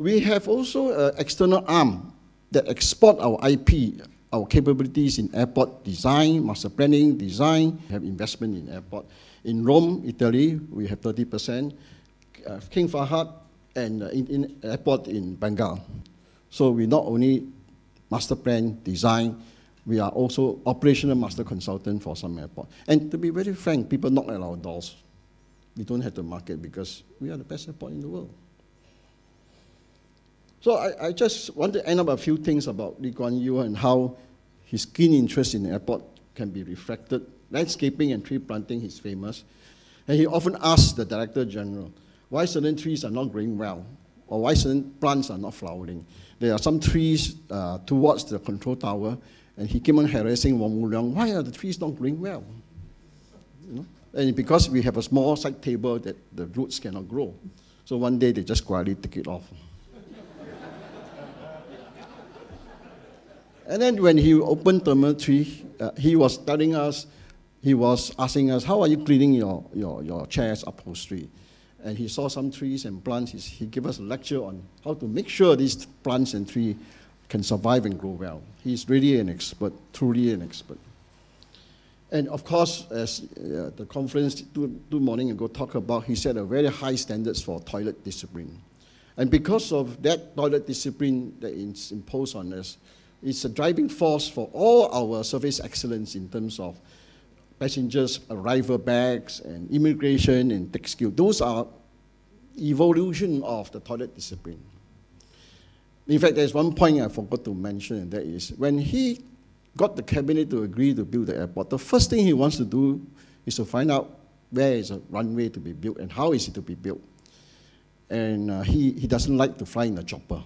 We have also an external arm that export our IP, our capabilities in airport design, master planning, design. We have investment in airport. In Rome, Italy, we have 30%. King Fahad and in airport in Bengal. So we not only master plan, design, we are also operational master consultant for some airport. And to be very frank, people knock at our doors. We don't have to market because we are the best airport in the world. So I just want to end up a few things about Lee Kuan Yew and how his keen interest in the airport can be reflected. Landscaping and tree planting, he's famous. And he often asks the Director General, why certain trees are not growing well, or why certain plants are not flowering. There are some trees towards the control tower, and he came on harassing Liew Mun Leong, why are the trees not growing well? You know? And because we have a small side table that the roots cannot grow. So one day they just quietly take it off. And then when he opened Terminal 3, he was telling us, he was asking us, how are you cleaning your chair's upholstery? and he saw some trees and plants. He gave us a lecture on how to make sure these plants and trees can survive and grow well. He's really an expert, truly an expert. And of course, as the conference two morning ago talked about, he set a very high standards for toilet discipline. And because of that toilet discipline that is imposed on us, it's a driving force for all our service excellence in terms of passengers' arrival bags and immigration and tech skill. Those are evolution of the toilet discipline. In fact, there's one point I forgot to mention, and that is when he got the cabinet to agree to build the airport, the first thing he wants to do is to find out where is a runway to be built and how is it to be built. And he doesn't like to fly in a chopper.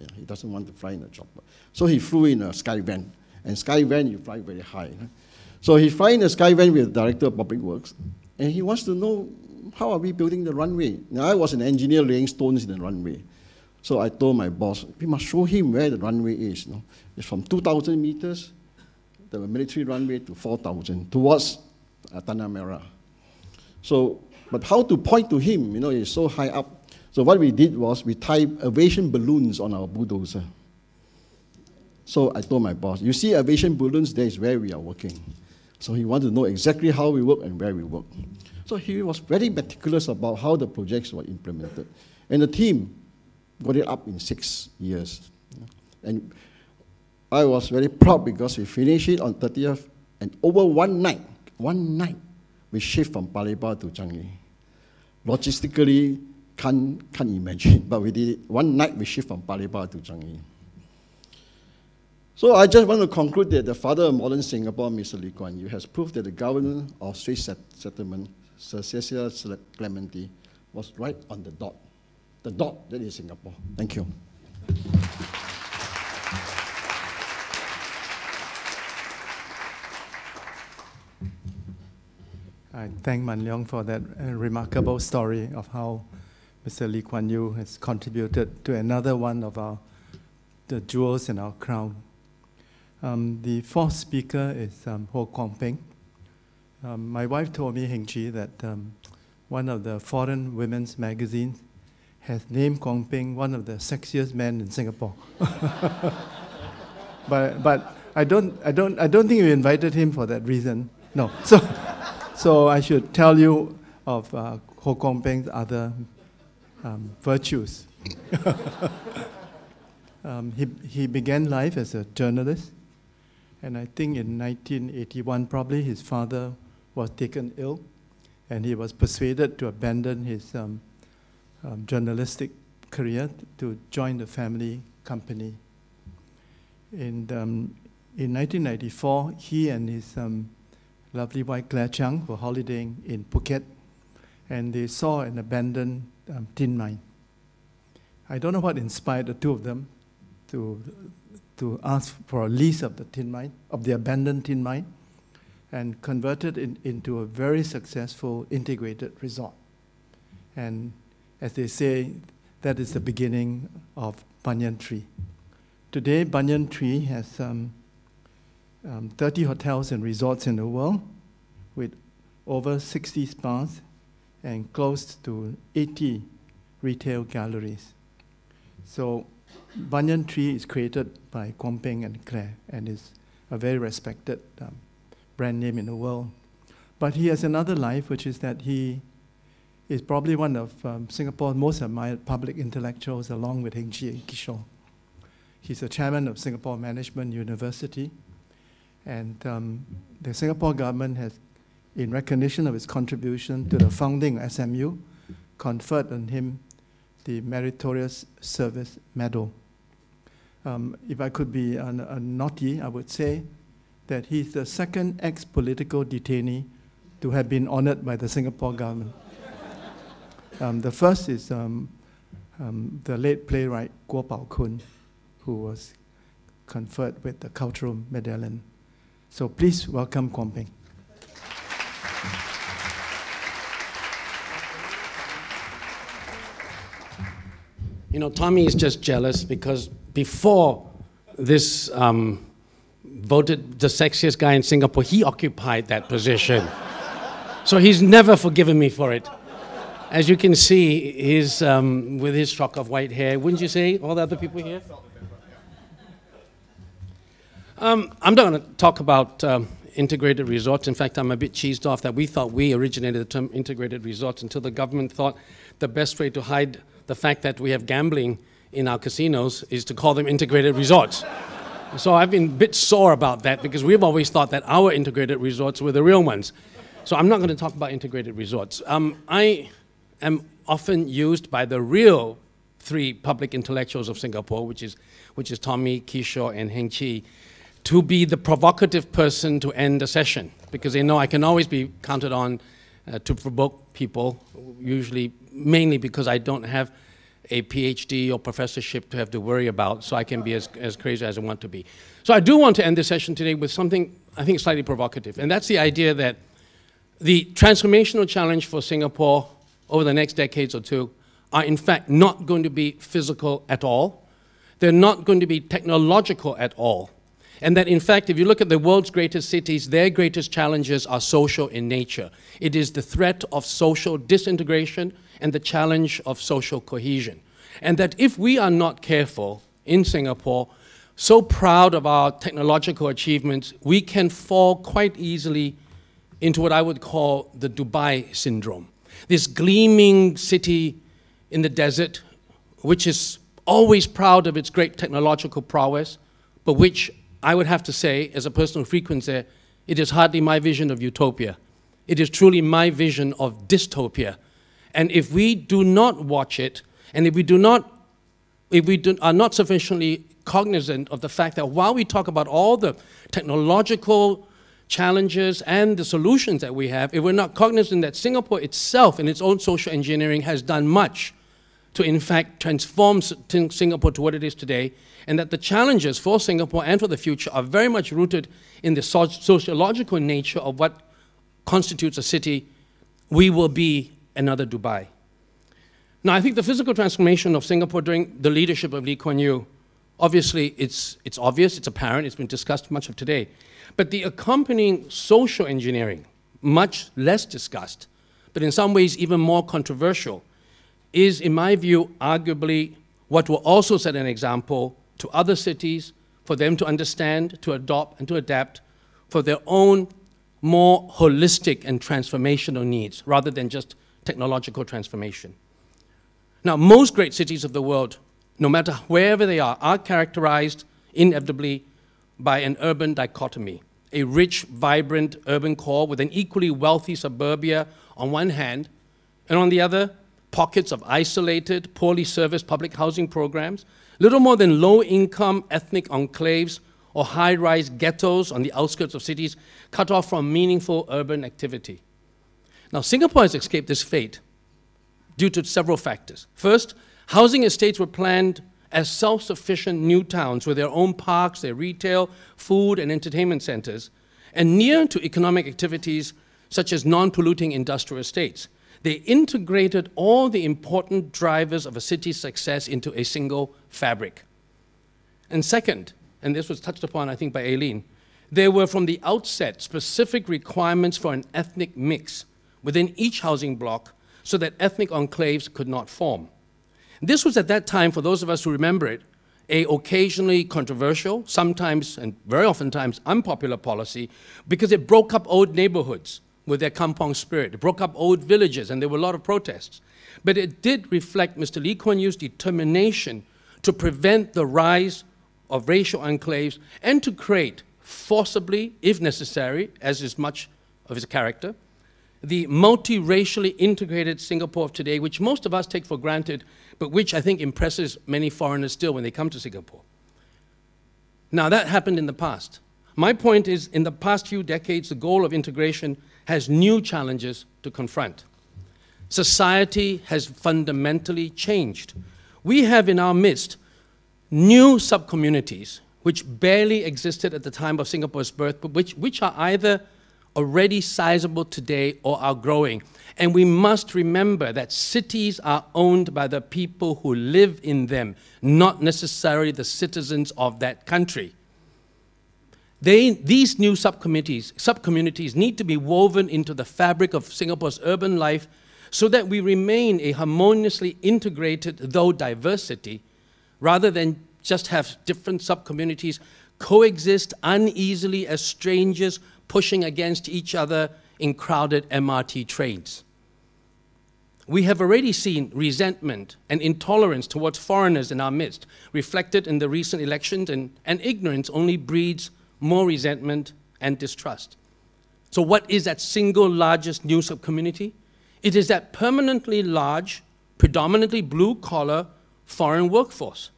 Yeah, he doesn't want to fly in a chopper. So he flew in a sky van. And sky van, you fly very high. Huh? So he flies in a sky van with the director of public works. And he wants to know, how are we building the runway? Now, I was an engineer laying stones in the runway. So I told my boss, we must show him where the runway is. You know? It's from 2,000 meters, the military runway, to 4,000, towards Tanah Merah. So, but how to point to him, you know, it's so high up. So what we did was we tied aviation balloons on our bulldozer. So I told my boss, you see aviation balloons, there is where we are working. So he wanted to know exactly how we work and where we work. So he was very meticulous about how the projects were implemented. And the team got it up in 6 years. And I was very proud because we finished it on 30th, and over one night, we shift from Paya Lebar to Changi. Logistically, can't imagine, but we did it. One night, we shift from Paya Lebar to Changi. So I just want to conclude that the father of modern Singapore, Mr. Lee Kuan Yew, has proved that the governance of Straits Settlement, Sir Cecil Clementi, was right on the dot. The dot that is Singapore. Thank you. I thank Man Leong for that remarkable story of how Mr. Lee Kuan Yew has contributed to another one of the jewels in our crown. The fourth speaker is Ho Kwon Ping. My wife told me, Heng Chee, that one of the foreign women's magazines has named Kwon Ping one of the sexiest men in Singapore. but I don't think you invited him for that reason. No. So I should tell you of Ho Kwon Ping's other virtues. He began life as a journalist, and I think in 1981, probably, his father was taken ill, and he was persuaded to abandon his journalistic career to join the family company. And in 1994, he and his lovely wife Claire Chang were holidaying in Phuket, and they saw an abandoned tin mine. I don't know what inspired the two of them to ask for a lease of the tin mine, of the abandoned tin mine, and converted it into a very successful integrated resort. And as they say, that is the beginning of Banyan Tree. Today, Banyan Tree has 30 hotels and resorts in the world, with over 60 spas and close to 80 retail galleries. So Banyan Tree is created by Kwon Ping and Claire, and is a very respected brand name in the world. But he has another life, which is that he is probably one of Singapore's most admired public intellectuals, along with Heng Chee and Kishore. He's the chairman of Singapore Management University. And the Singapore government has, in recognition of his contribution to the founding of SMU, conferred on him the Meritorious Service Medal. If I could be naughty, I would say that he's the second ex-political detainee to have been honored by the Singapore government. The first is the late playwright Kuo Pao Kun, who was conferred with the Cultural Medallion. So please welcome Kwon Ping. You know, Tommy is just jealous because before this voted the sexiest guy in Singapore, he occupied that position. So he's never forgiven me for it. As you can see, he's, with his shock of white hair, wouldn't you say, all the other people here? I'm not going to talk about integrated resorts. In fact, I'm a bit cheesed off that we thought we originated the term integrated resorts until the government thought the best way to hide the fact that we have gambling in our casinos is to call them integrated resorts. So I've been a bit sore about that because we've always thought that our integrated resorts were the real ones. So I'm not going to talk about integrated resorts. I am often used by the real three public intellectuals of Singapore, which is Tommy, Kishore, and Heng Chee, to be the provocative person to end the session, because they know I can always be counted on to provoke people, usually, mainly because I don't have a PhD or professorship to have to worry about, so I can be as crazy as I want to be. So I do want to end this session today with something I think slightly provocative, and that's the idea that the transformational challenge for Singapore over the next decades or two are in fact not going to be physical at all. They're not going to be technological at all. And that in fact, if you look at the world's greatest cities, their greatest challenges are social in nature. It is the threat of social disintegration and the challenge of social cohesion. And that if we are not careful in Singapore, so proud of our technological achievements, we can fall quite easily into what I would call the Dubai syndrome. This gleaming city in the desert, which is always proud of its great technological prowess, but which I would have to say, as a person who frequents there, it is hardly my vision of utopia. It is truly my vision of dystopia. And if we do not watch it, and if we are not sufficiently cognizant of the fact that while we talk about all the technological challenges and the solutions that we have, if we're not cognizant that Singapore itself in its own social engineering has done much to in fact transform Singapore to what it is today, and that the challenges for Singapore and for the future are very much rooted in the sociological nature of what constitutes a city, we will be another Dubai. Now, I think the physical transformation of Singapore during the leadership of Lee Kuan Yew, obviously it's obvious, it's apparent, it's been discussed much of today, but the accompanying social engineering, much less discussed, but in some ways even more controversial, is, in my view, arguably what will also set an example to other cities for them to understand, to adopt, and to adapt for their own more holistic and transformational needs, rather than just technological transformation. Now, most great cities of the world, no matter wherever they are characterized inevitably by an urban dichotomy, a rich, vibrant urban core with an equally wealthy suburbia on one hand, and on the other, pockets of isolated, poorly serviced public housing programs, little more than low-income ethnic enclaves or high-rise ghettos on the outskirts of cities, cut off from meaningful urban activity. Now, Singapore has escaped this fate due to several factors. First, housing estates were planned as self-sufficient new towns with their own parks, their retail, food, and entertainment centers, and near to economic activities such as non-polluting industrial estates. They integrated all the important drivers of a city's success into a single fabric. And second, and this was touched upon, I think, by Aileen, there were from the outset specific requirements for an ethnic mix within each housing block so that ethnic enclaves could not form. This was at that time, for those of us who remember it, an occasionally controversial, sometimes and very oftentimes unpopular policy, because it broke up old neighborhoods with their kampong spirit. It broke up old villages, and there were a lot of protests. But it did reflect Mr. Lee Kuan Yew's determination to prevent the rise of racial enclaves and to create forcibly, if necessary, as is much of his character, the multiracially integrated Singapore of today, which most of us take for granted, but which I think impresses many foreigners still when they come to Singapore. Now, that happened in the past. My point is, in the past few decades, the goal of integration has new challenges to confront. Society has fundamentally changed. We have in our midst new subcommunities which barely existed at the time of Singapore's birth, but which are either already sizable today or are growing. And we must remember that cities are owned by the people who live in them, not necessarily the citizens of that country. These new subcommunities need to be woven into the fabric of Singapore's urban life so that we remain a harmoniously integrated, though diversity, rather than just have different subcommunities coexist uneasily as strangers pushing against each other in crowded MRT trains. We have already seen resentment and intolerance towards foreigners in our midst, reflected in the recent elections, and ignorance only breeds more resentment and distrust. So what is that single largest new subcommunity? It is that permanently large, predominantly blue-collar foreign workforce.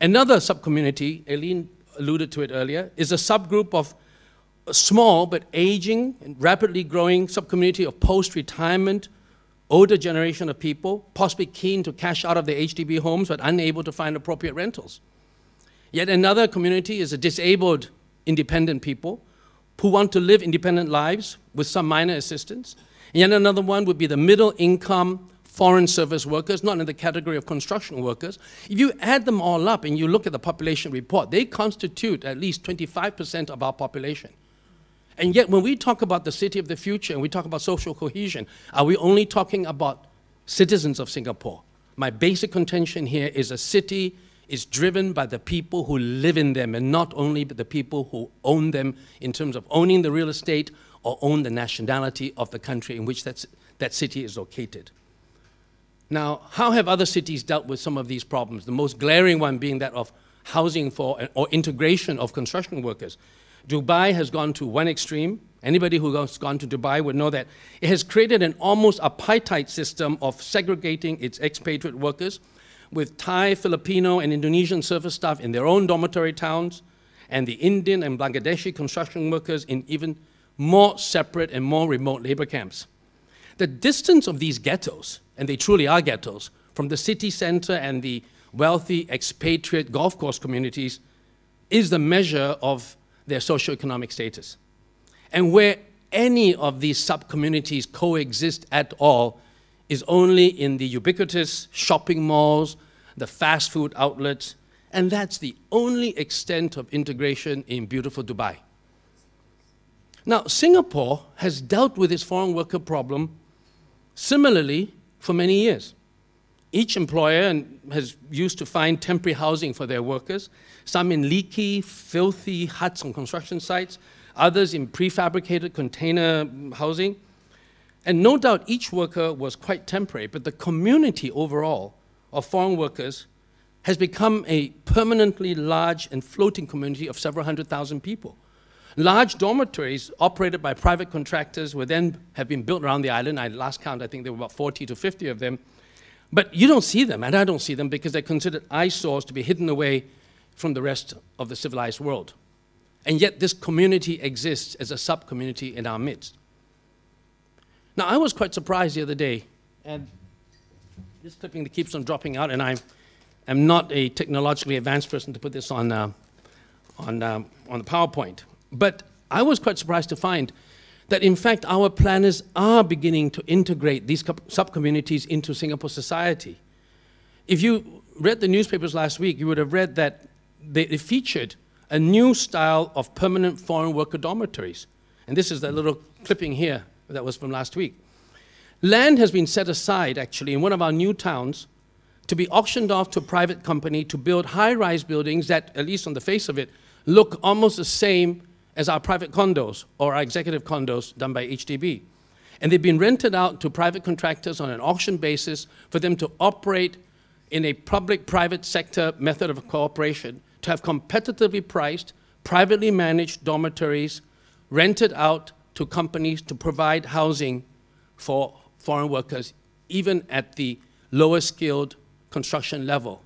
Another subcommunity, Aileen alluded to it earlier, is a subgroup of a small but aging and rapidly growing subcommunity of post-retirement, older generation of people, possibly keen to cash out of their HDB homes but unable to find appropriate rentals. Yet another community is a disabled independent people who want to live independent lives with some minor assistance. And yet another one would be the middle-income foreign service workers, not in the category of construction workers. If you add them all up and you look at the population report, they constitute at least 25% of our population. And yet when we talk about the city of the future and we talk about social cohesion, are we only talking about citizens of Singapore? My basic contention here is a city is driven by the people who live in them and not only the people who own them in terms of owning the real estate or own the nationality of the country in which that city is located. Now, how have other cities dealt with some of these problems? The most glaring one being that of housing for or integration of construction workers. Dubai has gone to one extreme. Anybody who has gone to Dubai would know that. It has created an almost apartheid system of segregating its expatriate workers with Thai, Filipino, and Indonesian service staff in their own dormitory towns, and the Indian and Bangladeshi construction workers in even more separate and more remote labor camps. The distance of these ghettos, and they truly are ghettos, from the city center and the wealthy expatriate golf course communities is the measure of their socioeconomic status. And where any of these sub-communities coexist at all, is only in the ubiquitous shopping malls, the fast food outlets, and that's the only extent of integration in beautiful Dubai. Now, Singapore has dealt with its foreign worker problem similarly for many years. Each employer has used to find temporary housing for their workers, some in leaky, filthy huts on construction sites, others in prefabricated container housing. And no doubt each worker was quite temporary, but the community overall of foreign workers has become a permanently large and floating community of several 100,000 people. Large dormitories operated by private contractors would then have been built around the island. At last count, I think there were about 40 to 50 of them. But you don't see them, and I don't see them, because they're considered eyesores to be hidden away from the rest of the civilized world. And yet this community exists as a sub-community in our midst. Now, I was quite surprised the other day, and this clipping that keeps on dropping out, and I am not a technologically advanced person to put this on the PowerPoint, but I was quite surprised to find that, in fact, our planners are beginning to integrate these sub-communities into Singapore society. If you read the newspapers last week, you would have read that they featured a new style of permanent foreign worker dormitories. And this is that little clipping here. That was from last week. Land has been set aside, actually, in one of our new towns to be auctioned off to a private company to build high-rise buildings that, at least on the face of it, look almost the same as our private condos or our executive condos done by HDB. And they've been rented out to private contractors on an auction basis for them to operate in a public-private sector method of cooperation to have competitively priced, privately managed dormitories rented out to companies to provide housing for foreign workers, even at the lowest skilled construction level.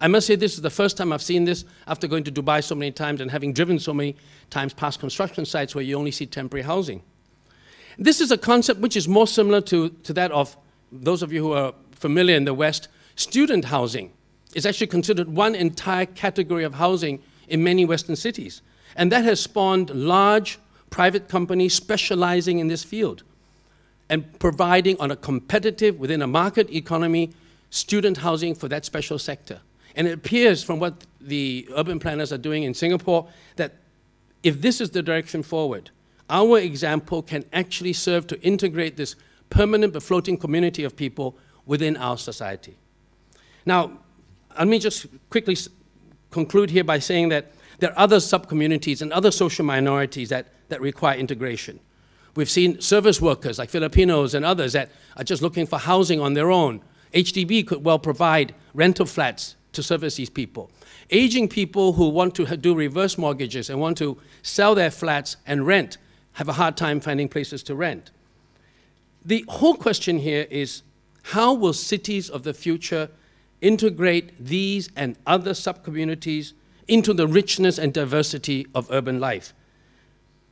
I must say this is the first time I've seen this after going to Dubai so many times and having driven so many times past construction sites where you only see temporary housing. This is a concept which is more similar to that of, those of you who are familiar in the West, student housing. It's actually considered one entire category of housing in many Western cities. And that has spawned large private companies specializing in this field and providing on a competitive, within a market economy, student housing for that special sector. And it appears from what the urban planners are doing in Singapore that if this is the direction forward, our example can actually serve to integrate this permanent but floating community of people within our society. Now, let me just quickly conclude here by saying that there are other sub-communities and other social minorities that require integration. We've seen service workers like Filipinos and others that are just looking for housing on their own. HDB could well provide rental flats to service these people. Aging people who want to do reverse mortgages and want to sell their flats and rent have a hard time finding places to rent. The whole question here is, how will cities of the future integrate these and other sub-communities into the richness and diversity of urban life?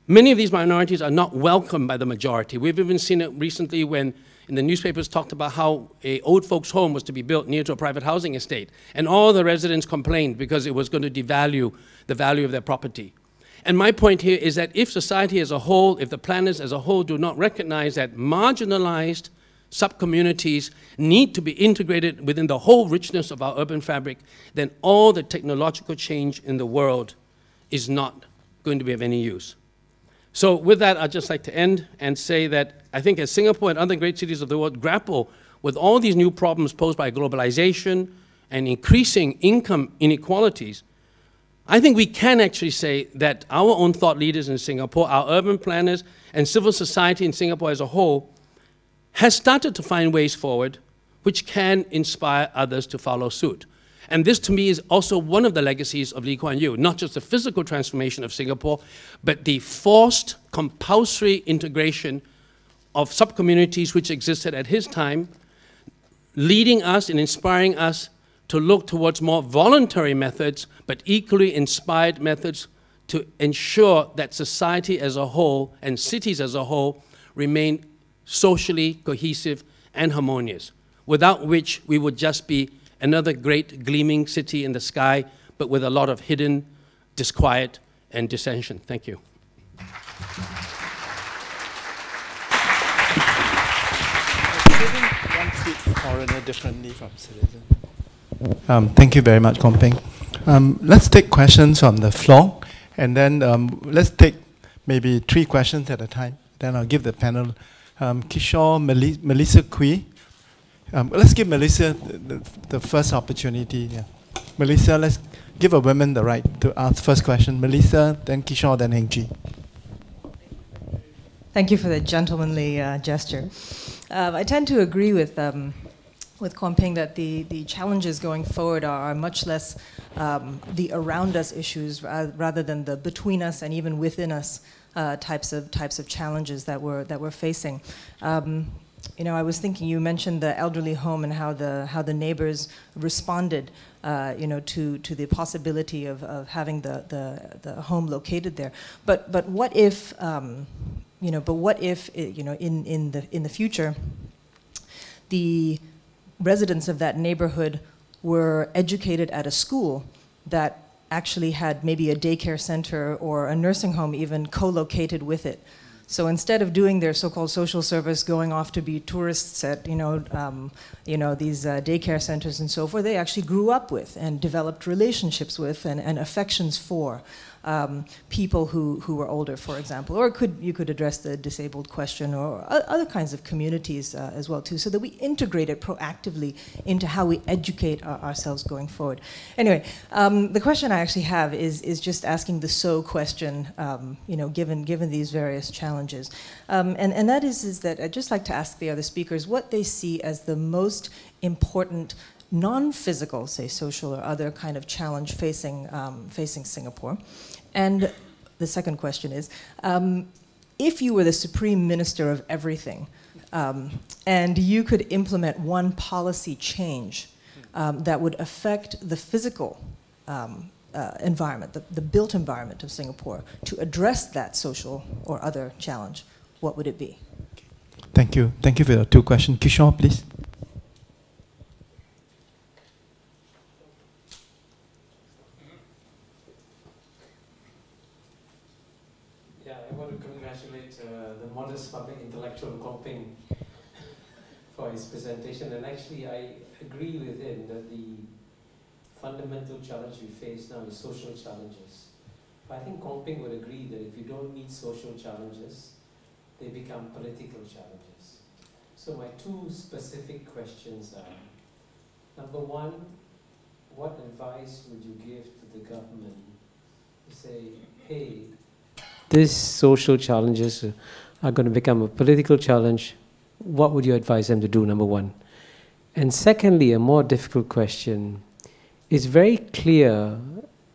Many of these minorities are not welcomed by the majority. We've even seen it recently when in the newspapers talked about how an old folks' home was to be built near to a private housing estate, and all the residents complained because it was going to devalue the value of their property. And my point here is that if society as a whole, if the planners as a whole do not recognize that marginalized sub-communities need to be integrated within the whole richness of our urban fabric, then all the technological change in the world is not going to be of any use. So with that, I'd just like to end and say that I think as Singapore and other great cities of the world grapple with all these new problems posed by globalization and increasing income inequalities, I think we can actually say that our own thought leaders in Singapore, our urban planners, and civil society in Singapore as a whole has started to find ways forward which can inspire others to follow suit. And this to me is also one of the legacies of Lee Kuan Yew, not just the physical transformation of Singapore, but the forced compulsory integration of sub-communities which existed at his time, leading us and inspiring us to look towards more voluntary methods, but equally inspired methods to ensure that society as a whole and cities as a whole remain socially cohesive and harmonious, without which we would just be another great gleaming city in the sky, but with a lot of hidden disquiet and dissension. Thank you. Thank you very much, Kwon Ping. Let's take questions from the floor, and then let's take maybe 3 questions at a time. Then I'll give the panel Kishore, Melissa Kui. Let's give Melissa the first opportunity. Yeah. Melissa, let's give a woman the right to ask first question. Melissa, then Kishore, then Heng Chee. Thank you for the gentlemanly gesture. I tend to agree with Kwon Ping that the challenges going forward are much less the around us issues rather than the between us and even within us types of challenges that we're facing. You know, I was thinking you mentioned the elderly home and how the neighbors responded, you know, to the possibility of having the home located there. But what if, you know, in the future, the residents of that neighborhood were educated at a school that actually had maybe a daycare center or a nursing home even co-located with it. So instead of doing their so-called social service, going off to be tourists at these daycare centers and so forth, they actually grew up with and developed relationships with and affections for people who were older, for example. Or you could address the disabled question or other kinds of communities as well too, so that we integrate it proactively into how we educate ourselves going forward. Anyway, the question I actually have is just asking the so question, you know, given these various challenges. And that is that I'd just like to ask the other speakers what they see as the most important non-physical, say social or other kind of challenge facing Singapore. And the second question is, if you were the supreme minister of everything, and you could implement one policy change that would affect the physical environment, the built environment of Singapore, to address that social or other challenge, what would it be? Thank you. Thank you for the 2 questions. Kishore, please. His presentation, and actually I agree with him that the fundamental challenge we face now is social challenges. But I think Kwon Ping would agree that if you don't meet social challenges, they become political challenges. So my two specific questions are, number one, what advice would you give to the government to say, hey, these social challenges are going to become a political challenge. What would you advise them to do, number one? And secondly, a more difficult question. It's very clear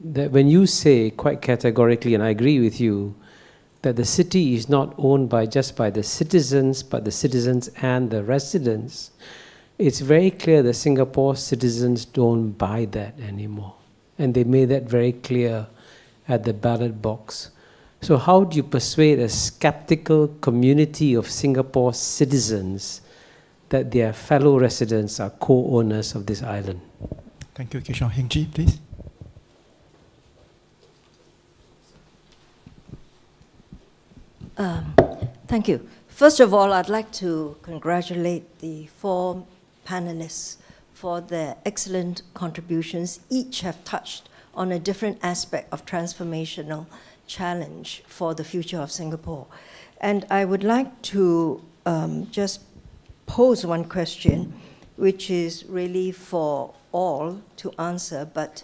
that when you say quite categorically, and I agree with you, that the city is not owned by just by the citizens, but the citizens and the residents, it's very clear that Singapore citizens don't buy that anymore. And they made that very clear at the ballot box. So how do you persuade a skeptical community of Singapore citizens that their fellow residents are co-owners of this island? Thank you, Kishore. Heng Chee, please. Thank you. First of all, I'd like to congratulate the four panelists for their excellent contributions. Each have touched on a different aspect of transformational challenge for the future of Singapore. And I would like to just pose one question, which is really for all to answer, but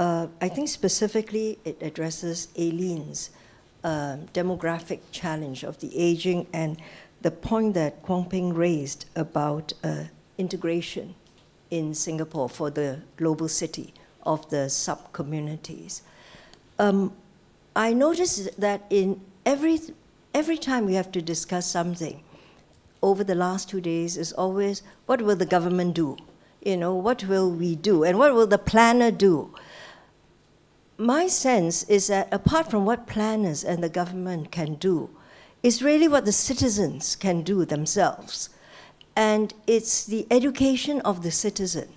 I think specifically it addresses Aileen's demographic challenge of the aging and the point that Kwong Ping raised about integration in Singapore for the global city of the sub-communities. I noticed that in every time we have to discuss something over the last 2 days is always, what will the government do? You know, what will we do? And what will the planner do? My sense is that apart from what planners and the government can do, it's really what the citizens can do themselves. And it's the education of the citizen.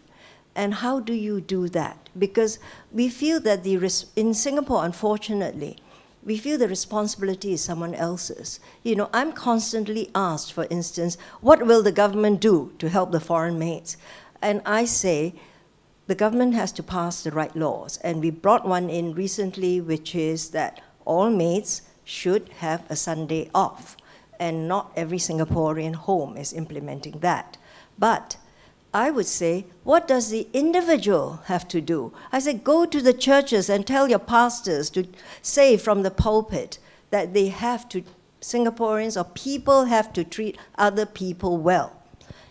And how do you do that? Because we feel that in Singapore, unfortunately, we feel the responsibility is someone else's. You know, I'm constantly asked, for instance, what will the government do to help the foreign maids? And I say, the government has to pass the right laws. And we brought one in recently, which is that all maids should have a Sunday off. And not every Singaporean home is implementing that. But I would say, what does the individual have to do? I say, go to the churches and tell your pastors to say from the pulpit that they have to, Singaporeans or people have to treat other people well.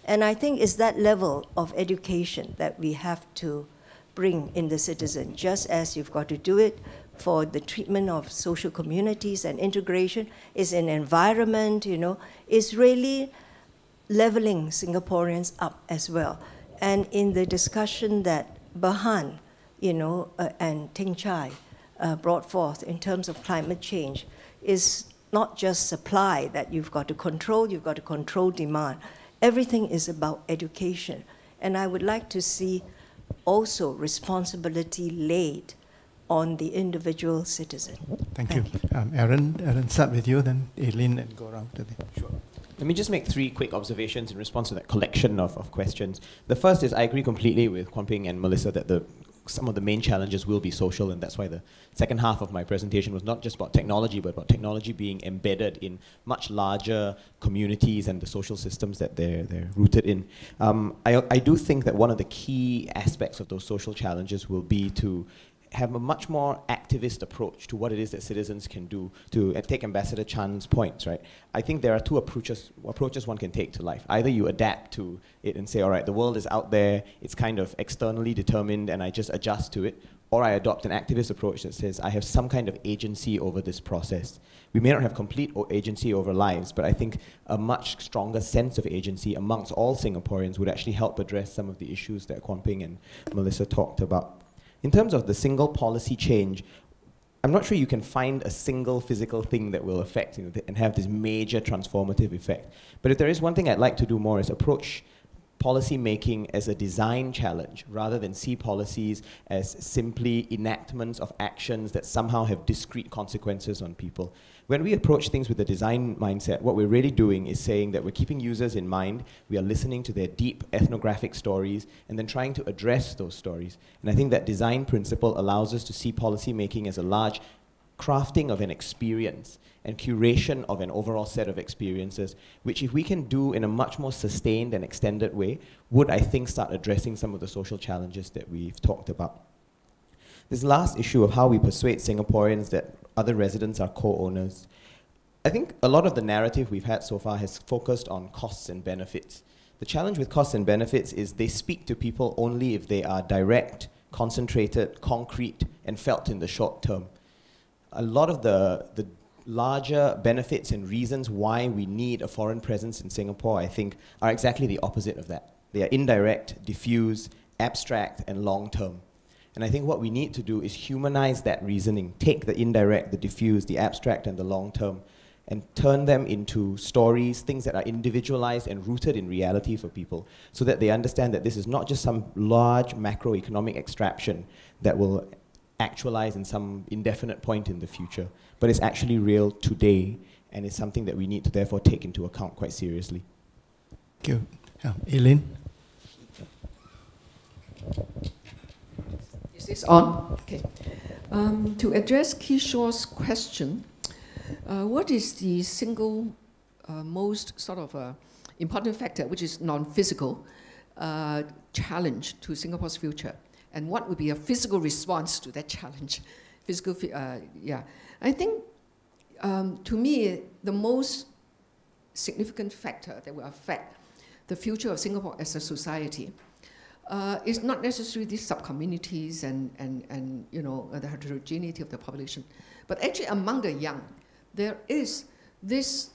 And I think it's that level of education that we have to bring in the citizen, just as you've got to do it for the treatment of social communities and integration, is an environment, you know, is really leveling Singaporeans up as well. And in the discussion that Berhan, you know, and Ting Chai brought forth in terms of climate change, is not just supply that you've got to control demand. Everything is about education. And I would like to see also responsibility laid on the individual citizen. Thank you. Aaron, start with you, then Aileen, and go around to the... Sure. Let me just make three quick observations in response to that collection of questions. The first is I agree completely with Kwon Ping and Melissa that some of the main challenges will be social, and that's why the second half of my presentation was not just about technology, but about technology being embedded in much larger communities and the social systems that they're rooted in. I do think that one of the key aspects of those social challenges will be to have a much more activist approach to what it is that citizens can do to take Ambassador Chan's points, right? I think there are two approaches one can take to life. Either you adapt to it and say, all right, the world is out there, it's kind of externally determined and I just adjust to it, or I adopt an activist approach that says I have some kind of agency over this process. We may not have complete agency over lives, but I think a much stronger sense of agency amongst all Singaporeans would actually help address some of the issues that Kwon Ping and Melissa talked about. In terms of the single policy change, I'm not sure you can find a single physical thing that will affect and have this major transformative effect. But if there is one thing I'd like to do more is approach policy making as a design challenge rather than see policies as simply enactments of actions that somehow have discrete consequences on people. When we approach things with a design mindset, what we're really doing is saying that we're keeping users in mind, we are listening to their deep ethnographic stories, and then trying to address those stories. And I think that design principle allows us to see policymaking as a large crafting of an experience and curation of an overall set of experiences, which if we can do in a much more sustained and extended way, would, I think, start addressing some of the social challenges that we've talked about. This last issue of how we persuade Singaporeans that other residents are co-owners. I think a lot of the narrative we've had so far has focused on costs and benefits. The challenge with costs and benefits is they speak to people only if they are direct, concentrated, concrete, and felt in the short term. A lot of the larger benefits and reasons why we need a foreign presence in Singapore, I think, are exactly the opposite of that. They are indirect, diffuse, abstract, and long-term. And I think what we need to do is humanize that reasoning, take the indirect, the diffuse, the abstract, and the long-term, and turn them into stories, things that are individualized and rooted in reality for people, so that they understand that this is not just some large macroeconomic abstraction that will actualize in some indefinite point in the future, but it's actually real today, and it's something that we need to therefore take into account quite seriously. Thank you. Yeah. Aileen? Is this on? Okay. To address Kishore's question, what is the single most sort of important factor, which is non-physical, challenge to Singapore's future? And what would be a physical response to that challenge? Physical, yeah. I think, to me, the most significant factor that will affect the future of Singapore as a society is not necessarily these sub-communities and you know, the heterogeneity of the population, but actually among the young. There is this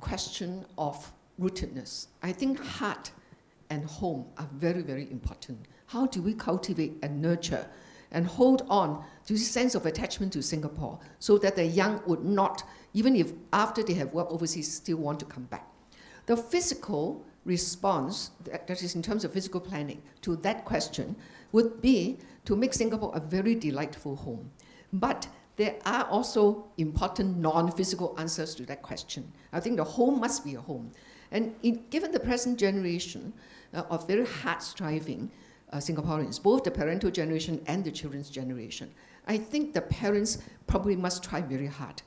question of rootedness. I think heart and home are very, very important. How do we cultivate and nurture and hold on to this sense of attachment to Singapore so that the young would not, even if after they have worked overseas, still want to come back? The physical response, that is in terms of physical planning, to that question would be to make Singapore a very delightful home. But there are also important non-physical answers to that question. I think the home must be a home. And given the present generation of very hard-striving Singaporeans, both the parental generation and the children's generation, I think the parents probably must try very hard,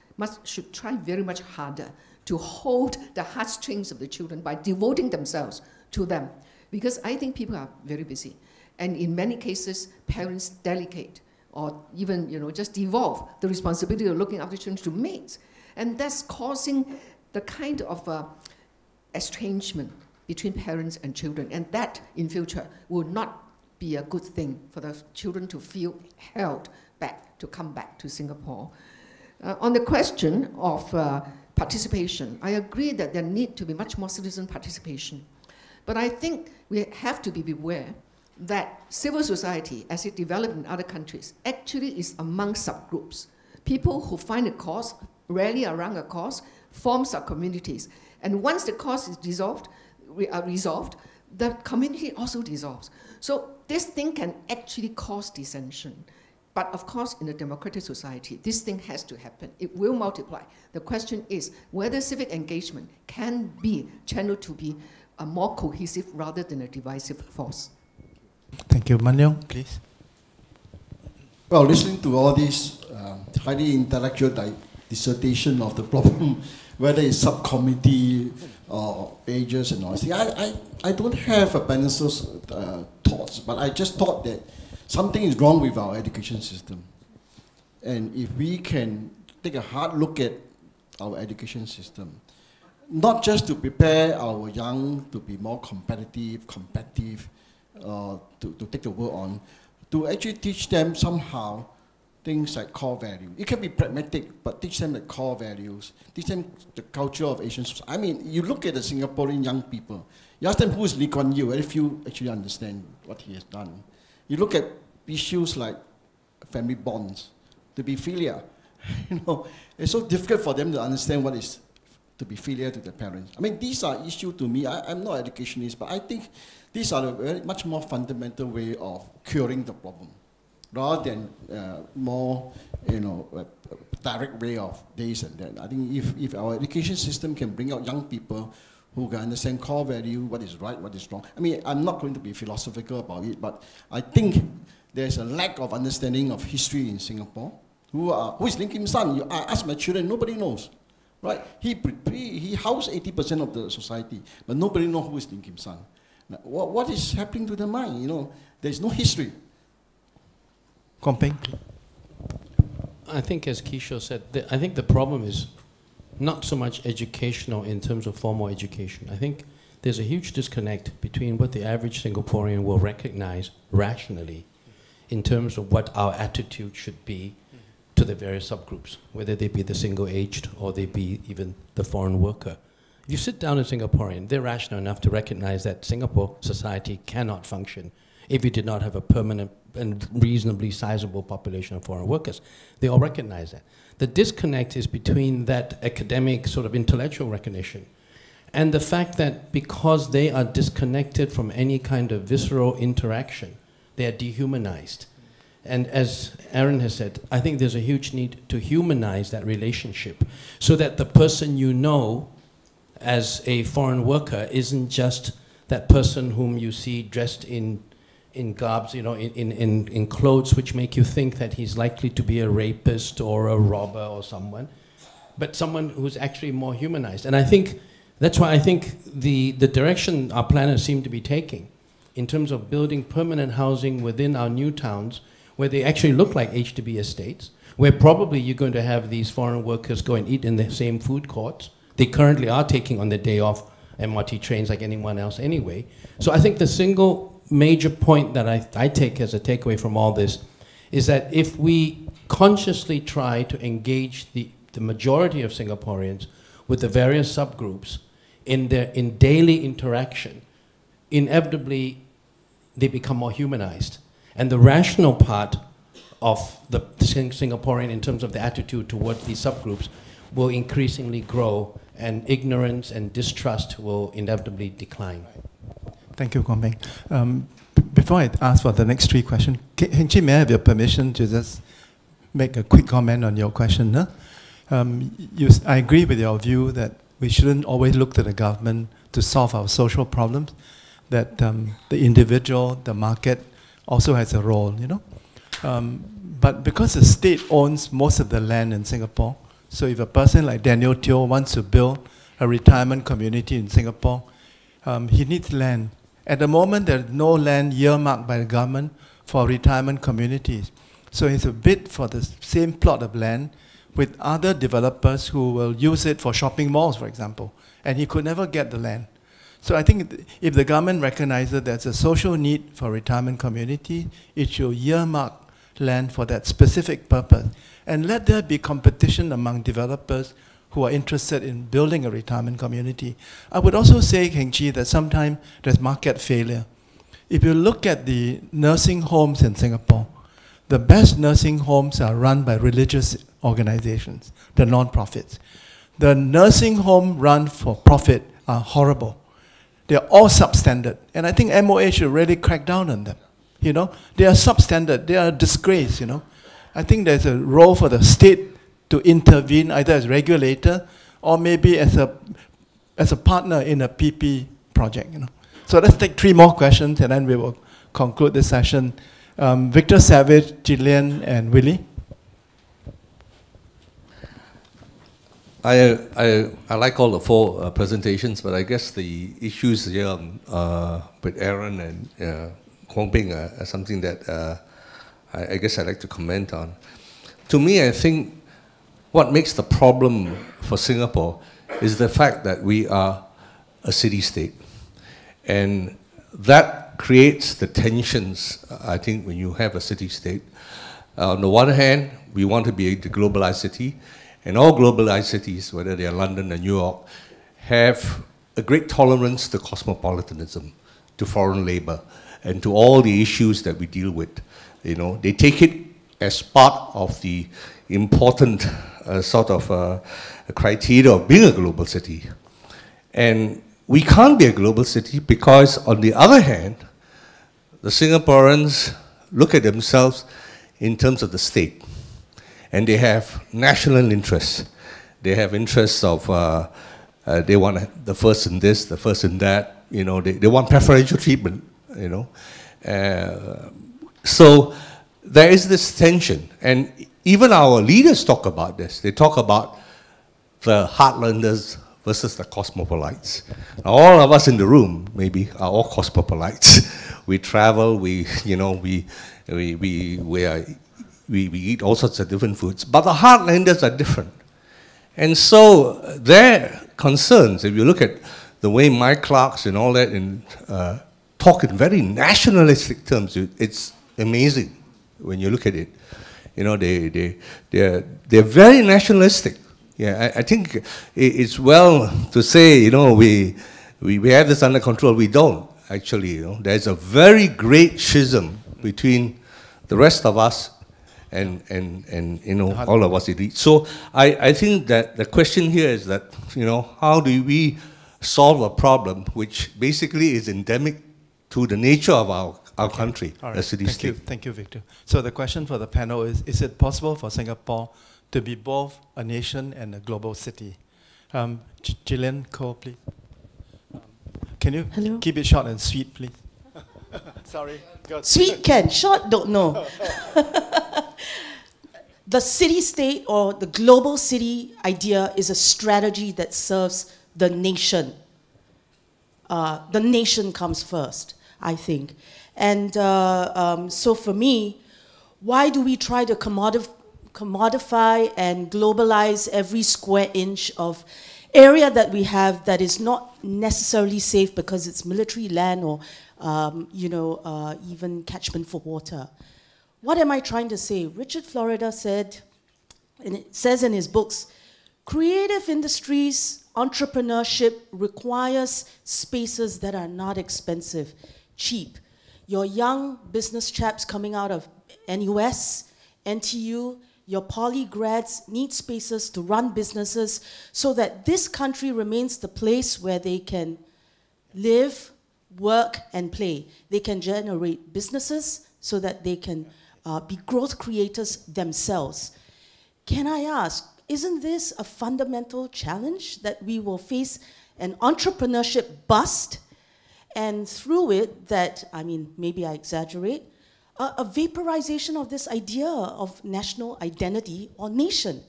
should try very much harder to hold the heartstrings of the children by devoting themselves to them. Because I think people are very busy. And in many cases, parents delegate or even, you know, just devolve the responsibility of looking after children to maids. And that's causing the kind of estrangement between parents and children. And that, in future, will not be a good thing for the children to feel held back, to come back to Singapore. On the question of participation, I agree that there need to be much more citizen participation. But I think we have to be beware that civil society, as it developed in other countries, actually is among subgroups. People who find a cause, rally around a cause, form sub-communities. And once the cause is resolved, the community also dissolves. So this thing can actually cause dissension. But of course, in a democratic society, this thing has to happen. It will multiply. The question is whether civic engagement can be channeled to be a more cohesive rather than a divisive force. Thank you. Mun Leong, please. Well, listening to all these highly intellectual dissertation of the problem, whether it's subcommittee or ages and all, see, I don't have a panelist's thoughts, but I just thought that something is wrong with our education system. And if we can take a hard look at our education system, not just to prepare our young to be more competitive, to take the world on, to actually teach them somehow things like core value. It can be pragmatic, but teach them the core values, teach them the culture of Asian society. I mean, you look at the Singaporean young people, you ask them who is Lee Kuan Yew, very few actually understand what he has done. You look at issues like family bonds, to be filial. You know, it's so difficult for them to understand what is to be filial to their parents. I mean, these are issues to me. I'm not an educationist, but I think these are a very much more fundamental way of curing the problem, rather than more, you know, direct way of this and that. I think if our education system can bring out young people who can understand core value, what is right, what is wrong. I mean, I'm not going to be philosophical about it, but I think there's a lack of understanding of history in Singapore. who is Lim Kim San? You, I ask my children, nobody knows. Right? He housed 80% of the society, but nobody knows who is Lim Kim San. Now, what is happening to the mind? You know, there's no history. Komping. I think, as Kishore said, I think the problem is not so much educational in terms of formal education. I think there's a huge disconnect between what the average Singaporean will recognize rationally in terms of what our attitude should be to the various subgroups, whether they be the single-aged or they be even the foreign worker. If you sit down a Singaporean, they're rational enough to recognize that Singapore society cannot function if it did not have a permanent and reasonably sizable population of foreign workers. They all recognize that. The disconnect is between that academic sort of intellectual recognition and the fact that because they are disconnected from any kind of visceral interaction, they are dehumanized. And as Aaron has said, I think there's a huge need to humanize that relationship so that the person you know as a foreign worker isn't just that person whom you see dressed in garbs, you know, in clothes which make you think that he's likely to be a rapist or a robber or someone, but someone who's actually more humanized. And I think that's why I think the direction our planet seemed to be taking in terms of building permanent housing within our new towns where they actually look like HDB estates, where probably you're going to have these foreign workers go and eat in the same food courts. They currently are taking on the day off MRT trains like anyone else anyway. So I think the single major point that I take as a takeaway from all this is that if we consciously try to engage the majority of Singaporeans with the various subgroups in daily interaction, inevitably they become more humanized. And the rational part of the Singaporean in terms of the attitude towards these subgroups will increasingly grow, and ignorance and distrust will inevitably decline. Thank you, Kwon Ping. Before I ask for the next three questions, Heng Chee, may I have your permission to just make a quick comment on your question? Huh? I agree with your view that we shouldn't always look to the government to solve our social problems, that the individual, the market, also has a role, you know? But because the state owns most of the land in Singapore, so if a person like Daniel Teo wants to build a retirement community in Singapore, he needs land. At the moment, there's no land earmarked by the government for retirement communities. So it's a bid for the same plot of land with other developers who will use it for shopping malls, for example. And he could never get the land. So I think if the government recognizes there's a social need for retirement community, it should earmark land for that specific purpose. And let there be competition among developers who are interested in building a retirement community. I would also say, Heng Chee, that sometimes there's market failure. If you look at the nursing homes in Singapore, the best nursing homes are run by religious organizations, the non-profits. The nursing home run for profit are horrible. They're all substandard. And I think MOH should really crack down on them. You know, they are substandard, they are a disgrace, you know. I think there's a role for the state to intervene either as regulator or maybe as a partner in a PP project, you know. So let's take three more questions and then we will conclude this session. Victor Savage, Gillian and Willy. I like all the four presentations, but I guess the issues here with Aaron and Kwon Ping are something that I guess I'd like to comment on. To me, I think what makes the problem for Singapore is the fact that we are a city-state. And that creates the tensions, I think, when you have a city-state. On the one hand, we want to be a globalized city, and all globalized cities, whether they are London or New York, have a great tolerance to cosmopolitanism, to foreign labor, and to all the issues that we deal with. You know, they take it as part of the important sort of criteria of being a global city. And we can't be a global city because, on the other hand, the Singaporeans look at themselves in terms of the state. And they have national interests. They have interests of, they want the first in this, the first in that. You know, they want preferential treatment, you know. So there is this tension. And Even our leaders talk about this. They talk about the heartlanders versus the cosmopolites. Now, all of us in the room, maybe, are all cosmopolites. We travel, we eat all sorts of different foods. But the heartlanders are different. And so their concerns, if you look at the way my clerks and all that talk in very nationalistic terms, it's amazing when you look at it. You know, they're very nationalistic. Yeah, I think it's well to say, you know, we have this under control. We don't, actually. You know, there's a very great schism between the rest of us and you know, all of us elite. So I think that the question here is that, you know, how do we solve a problem which basically is endemic to the nature of our country, right, a city-state. Thank you, Victor. So the question for the panel is it possible for Singapore to be both a nation and a global city? Gillian Koh, please. Can you keep it short and sweet, please? Sorry. Sweet can, short don't know. The city-state or the global city idea is a strategy that serves the nation. The nation comes first, I think. And so for me, why do we try to commodify and globalize every square inch of area that we have that is not necessarily safe because it's military land or you know, even catchment for water? What am I trying to say? Richard Florida said, and it says in his books, creative industries, entrepreneurship requires spaces that are not expensive, cheap. Your young business chaps coming out of NUS, NTU, your poly grads need spaces to run businesses so that this country remains the place where they can live, work, and play. They can generate businesses so that they can be growth creators themselves. Can I ask, isn't this a fundamental challenge that we will face an entrepreneurship bust? And through it that, I mean, maybe I exaggerate, a vaporization of this idea of national identity or nation.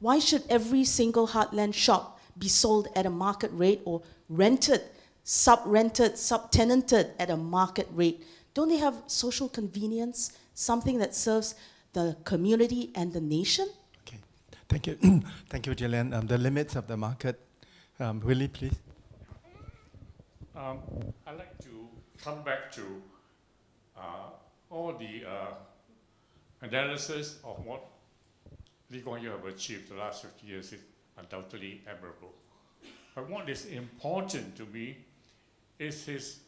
Why should every single heartland shop be sold at a market rate or rented, subtenanted at a market rate? Don't they have social convenience, something that serves the community and the nation? Okay, thank you. Thank you, Gillian. The limits of the market. Willy, please. I'd like to come back to all the analysis of what Lee Kuan Yew have achieved the last 50 years is undoubtedly admirable. But what is important to me is his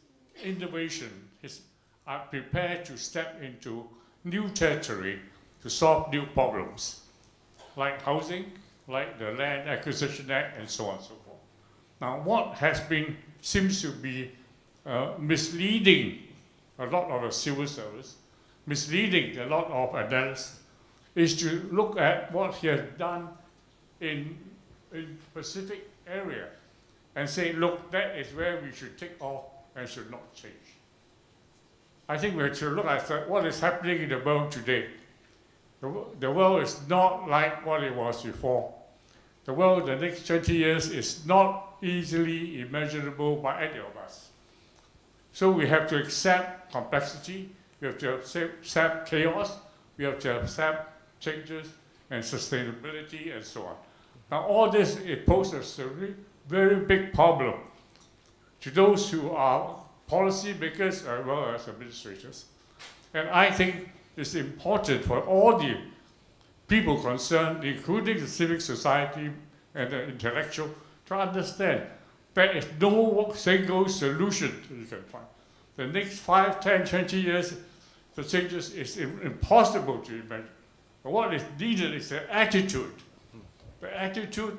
innovation. His are prepared to step into new territory to solve new problems, like housing, like the Land Acquisition Act, and so on and so forth. Now, what has been seems to be misleading a lot of the civil service, misleading a lot of analysts, is to look at what he has done in Pacific area and say, look, that is where we should take off and should not change. I think we should look at what is happening in the world today. The world is not like what it was before. The world the next 20 years is not easily imaginable by any of us. So we have to accept complexity, we have to accept chaos, we have to accept changes and sustainability and so on. Now all this, it poses a very big problem to those who are policy makers as well as administrators. And I think it's important for all the people concerned, including the civic society and the intellectual, to understand there is no single solution you can find. The next 5, 10, 20 years, the changes is impossible to imagine. But what is needed is an attitude. The attitude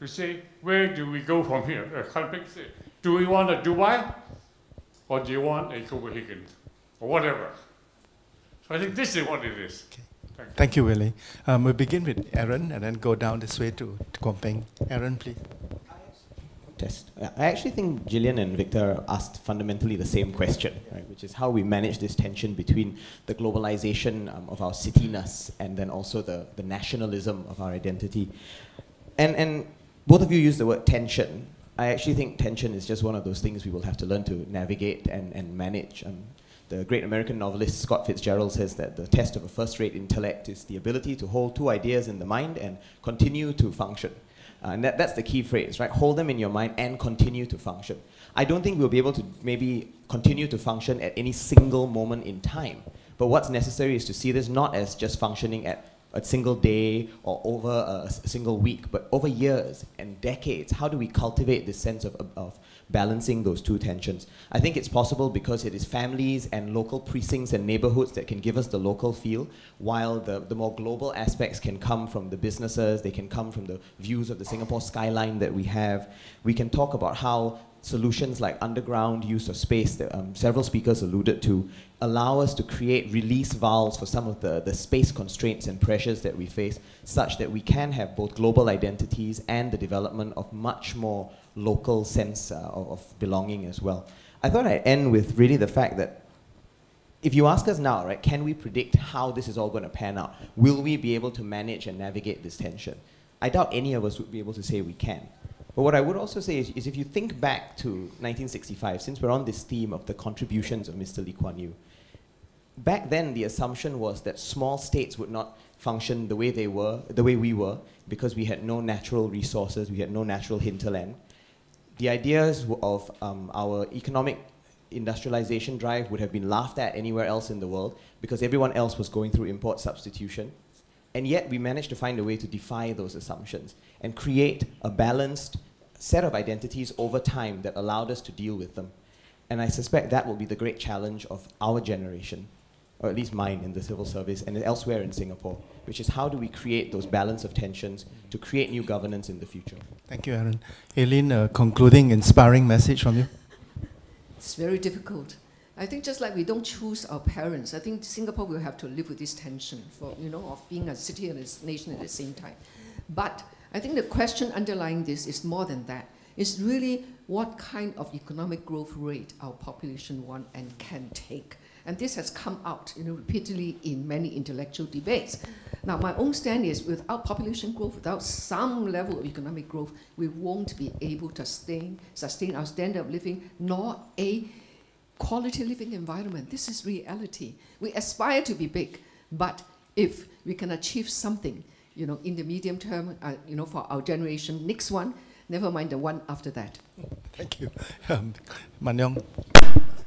to say, where do we go from here? Do we want a Dubai? Or do you want a Copenhagen? Or whatever. So I think this is what it is. Okay. Thank you, Willy. We'll begin with Aaron and then go down this way to Kwon Ping. Aaron, please. test. I actually think Gillian and Victor asked fundamentally the same question, right, which is how we manage this tension between the globalization of our cityness and then also the nationalism of our identity. And both of you used the word tension. I actually think tension is just one of those things we will have to learn to navigate and manage. The great American novelist Scott Fitzgerald says that the test of a first-rate intellect is the ability to hold two ideas in the mind and continue to function. And that's the key phrase, right? Hold them in your mind and continue to function. I don't think we'll be able to maybe continue to function at any single moment in time. But what's necessary is to see this not as just functioning at a single day or over a single week, but over years and decades. How do we cultivate this sense of balancing those two tensions? I think it's possible because it is families and local precincts and neighborhoods that can give us the local feel, while the more global aspects can come from the businesses, they can come from the views of the Singapore skyline that we have. We can talk about how solutions like underground use of space that several speakers alluded to allow us to create release valves for some of the space constraints and pressures that we face, such that we can have both global identities and the development of much more local sense of belonging as well. I thought I'd end with really the fact that if you ask us now, right, can we predict how this is all going to pan out? Will we be able to manage and navigate this tension? I doubt any of us would be able to say we can. But what I would also say is if you think back to 1965, since we're on this theme of the contributions of Mr. Lee Kuan Yew, back then the assumption was that small states would not function the way they were, the way we were, because we had no natural resources, we had no natural hinterland. The ideas of our economic industrialization drive would have been laughed at anywhere else in the world because everyone else was going through import substitution. And yet we managed to find a way to defy those assumptions and create a balanced set of identities over time that allowed us to deal with them. And I suspect that will be the great challenge of our generation, or at least mine in the civil service and elsewhere in Singapore, which is how do we create those balance of tensions to create new governance in the future. Thank you, Aaron. Aileen, a concluding, inspiring message from you? It's very difficult. I think just like we don't choose our parents, I think Singapore will have to live with this tension for, you know, of being a city and a nation at the same time. But I think the question underlying this is more than that. It's really what kind of economic growth rate our population want and can take. And this has come out, you know, repeatedly in many intellectual debates. Now, my own stand is without population growth, without some level of economic growth, we won't be able to sustain our standard of living, nor a quality living environment. This is reality. We aspire to be big, but if we can achieve something, you know, in the medium term, you know, for our generation, next one, never mind the one after that. Thank you. Maniam.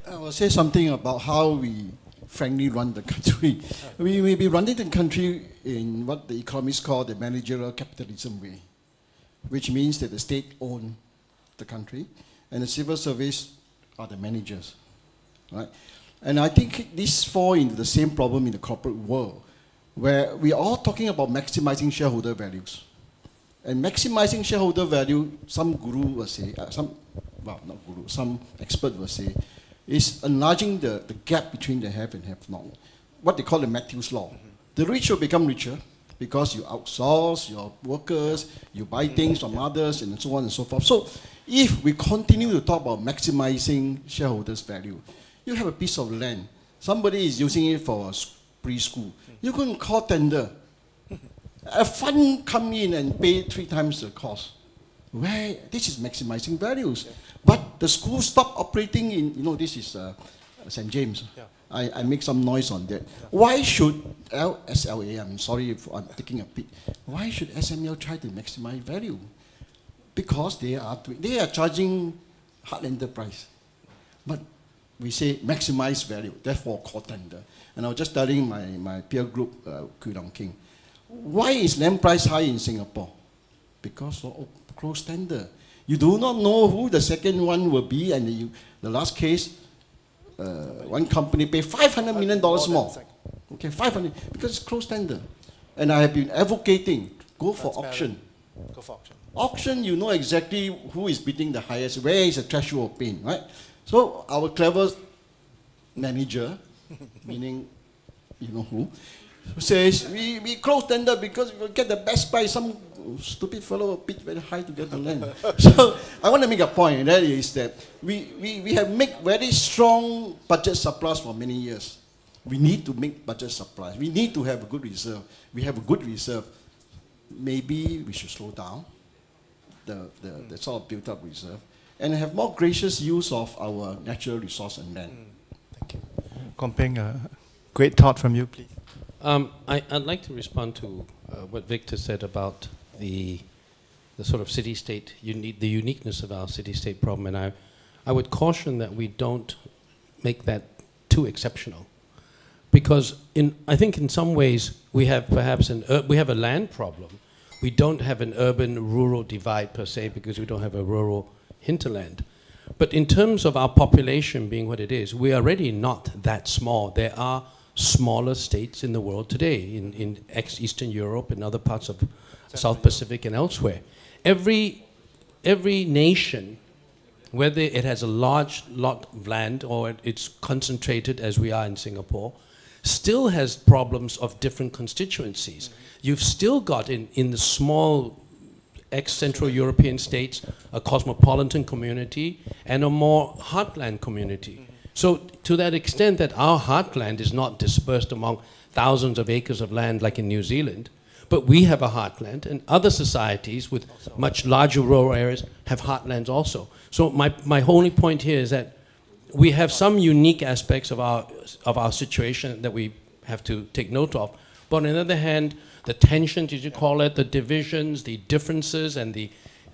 I will say something about how we frankly run the country. We may be running the country in what the economists call the managerial capitalism way, which means that the state owns the country and the civil service are the managers. Right? And I think this falls into the same problem in the corporate world, where we are all talking about maximizing shareholder values. And maximizing shareholder value, some guru will say, some expert will say, is enlarging the gap between the have and have-not. What they call the Matthew's law. The rich will become richer because you outsource your workers, you buy things from others, and so on and so forth. So if we continue to talk about maximizing shareholders' value, you have a piece of land. Somebody is using it for preschool. You can call tender. A fund come in and pay 3 times the cost. Well, this is maximizing values. Yeah. But the school stopped operating in, you know, this is St. James. Yeah. I make some noise on that. Yeah. Why should SLA, I'm sorry if I'm taking a bit, why should SML try to maximize value? Because they are charging hard enterprise. But we say maximize value, therefore call tender. And I was just telling my peer group, Kudong King, why is land price high in Singapore? Because of close tender. You do not know who the second one will be, and the last case, one company paid $500 million more. Okay, 500, because it's close tender. And I have been advocating, go for auction. Go for auction. Auction, you know exactly who is bidding the highest, where is the threshold of pain, right? So our clever manager, meaning you know who, says we close tender because we will get the best price. Some stupid fellow pitch very high to get the land. So I want to make a point, and that is that we have made very strong budget surplus for many years. We need to make budget surplus. We need to have a good reserve. We have a good reserve. Maybe we should slow down the sort of built-up reserve and have more gracious use of our natural resource and land. Thank you. Komping, great thought from you, please. I'd like to respond to what Victor said about the sort of city-state, the uniqueness of our city-state problem, and I would caution that we don't make that too exceptional. Because I think in some ways we have perhaps we have a land problem. We don't have an urban-rural divide per se because we don't have a rural hinterland. But in terms of our population being what it is, we are already not that small. There are smaller states in the world today, in ex-Eastern Europe and other parts of South Pacific and elsewhere. Every nation, whether it has a large lot of land or it's concentrated as we are in Singapore, still has problems of different constituencies. You've still got in the small ex-Central European states a cosmopolitan community and a more heartland community. So to that extent that our heartland is not dispersed among thousands of acres of land like in New Zealand, but we have a heartland, and other societies with much larger rural areas have heartlands also. So my only point here is that we have some unique aspects of our situation that we have to take note of. But on the other hand, the tensions, as you call it, the divisions, the differences, and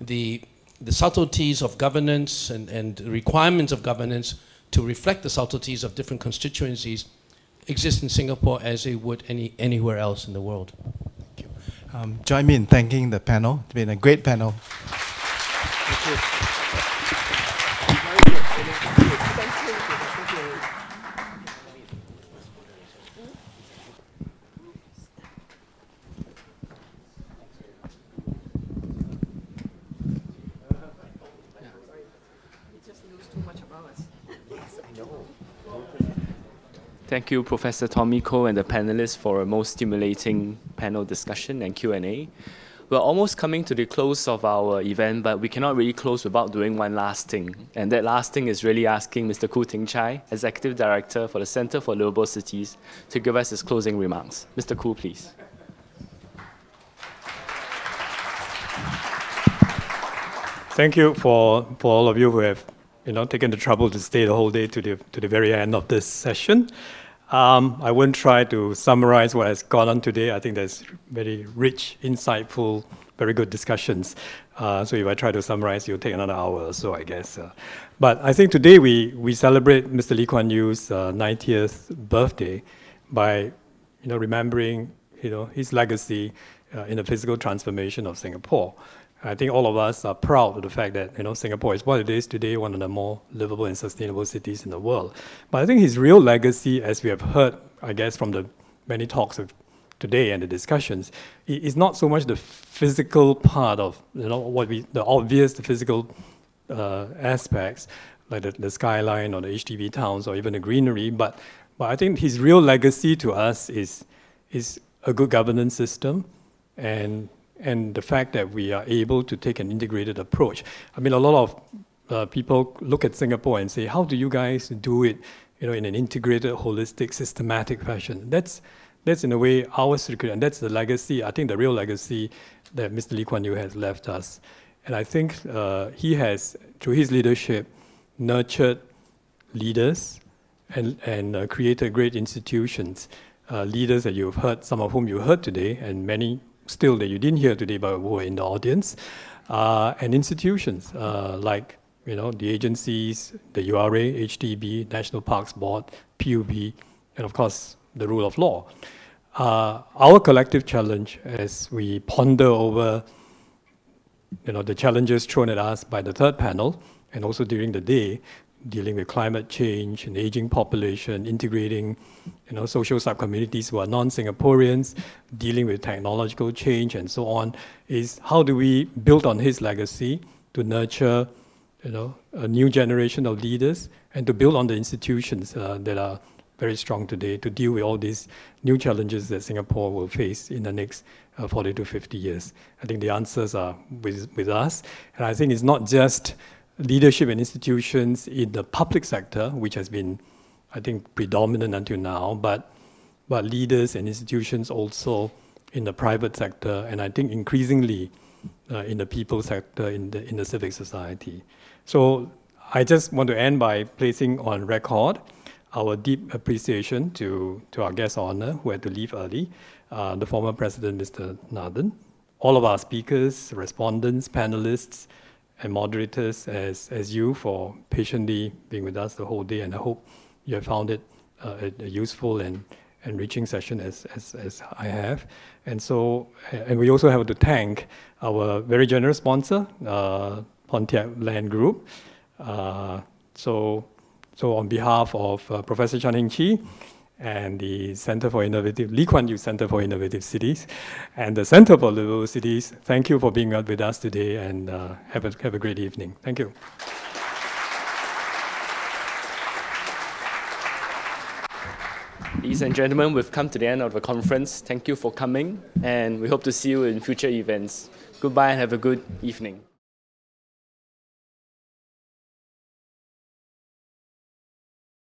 the subtleties of governance and requirements of governance to reflect the subtleties of different constituencies exist in Singapore as they would anywhere else in the world. Thank you. Join me in thanking the panel. It's been a great panel. Thank you. Thank you, Professor Tommy Koh and the panelists for a most stimulating panel discussion and Q&A. We're almost coming to the close of our event, but we cannot really close without doing one last thing. And that last thing is really asking Mr. Khoo Ting Chai, Executive Director for the Centre for Livable Cities, to give us his closing remarks. Mr. Khoo, please. Thank you for all of you who have taken the trouble to stay the whole day to the very end of this session. I won't try to summarize what has gone on today. I think there's very rich, insightful, very good discussions. So if I try to summarize, it'll take another hour or so, I guess. But I think today we celebrate Mr. Lee Kuan Yew's 90th birthday by remembering his legacy in the physical transformation of Singapore. I think all of us are proud of the fact that Singapore is what it is today, one of the more livable and sustainable cities in the world. But I think his real legacy, as we have heard, I guess, from the many talks of today and the discussions, is not so much the physical part of the physical aspects, like the skyline or the HDB towns or even the greenery. But I think his real legacy to us is a good governance system and the fact that we are able to take an integrated approach. I mean, a lot of people look at Singapore and say, how do you guys do it in an integrated, holistic, systematic fashion? That's in a way our secret, and that's the legacy, I think the real legacy that Mr. Lee Kuan Yew has left us. And I think he has, through his leadership, nurtured leaders and created great institutions, leaders that you've heard, some of whom you heard today, and many still that you didn't hear today but were in the audience, and institutions like the agencies, the URA, HDB, National Parks Board, PUB, and of course the rule of law. Our collective challenge as we ponder over the challenges thrown at us by the third panel and also during the day, dealing with climate change, an aging population, integrating social subcommunities who are non-Singaporeans, dealing with technological change and so on, is how do we build on his legacy to nurture a new generation of leaders and to build on the institutions that are very strong today to deal with all these new challenges that Singapore will face in the next 40 to 50 years. I think the answers are with us. And I think it's not just leadership and institutions in the public sector, which has been, I think, predominant until now, but leaders and institutions also in the private sector, and I think increasingly in the people sector, in the civic society. So I just want to end by placing on record our deep appreciation to our guest of honor who had to leave early, the former President, Mr. Nathan, all of our speakers, respondents, panelists, and moderators as you for patiently being with us the whole day, and I hope you have found it a useful and enriching session as I have. And we also have to thank our very generous sponsor, Pontiac Land Group. So on behalf of Professor Chan Heng Chee and the Center for Innovative, Lee Kuan Yew Center for Innovative Cities, and the Center for Livable Cities, thank you for being with us today, and have a great evening. Thank you. Ladies and gentlemen, we've come to the end of the conference. Thank you for coming, and we hope to see you in future events. Goodbye and have a good evening.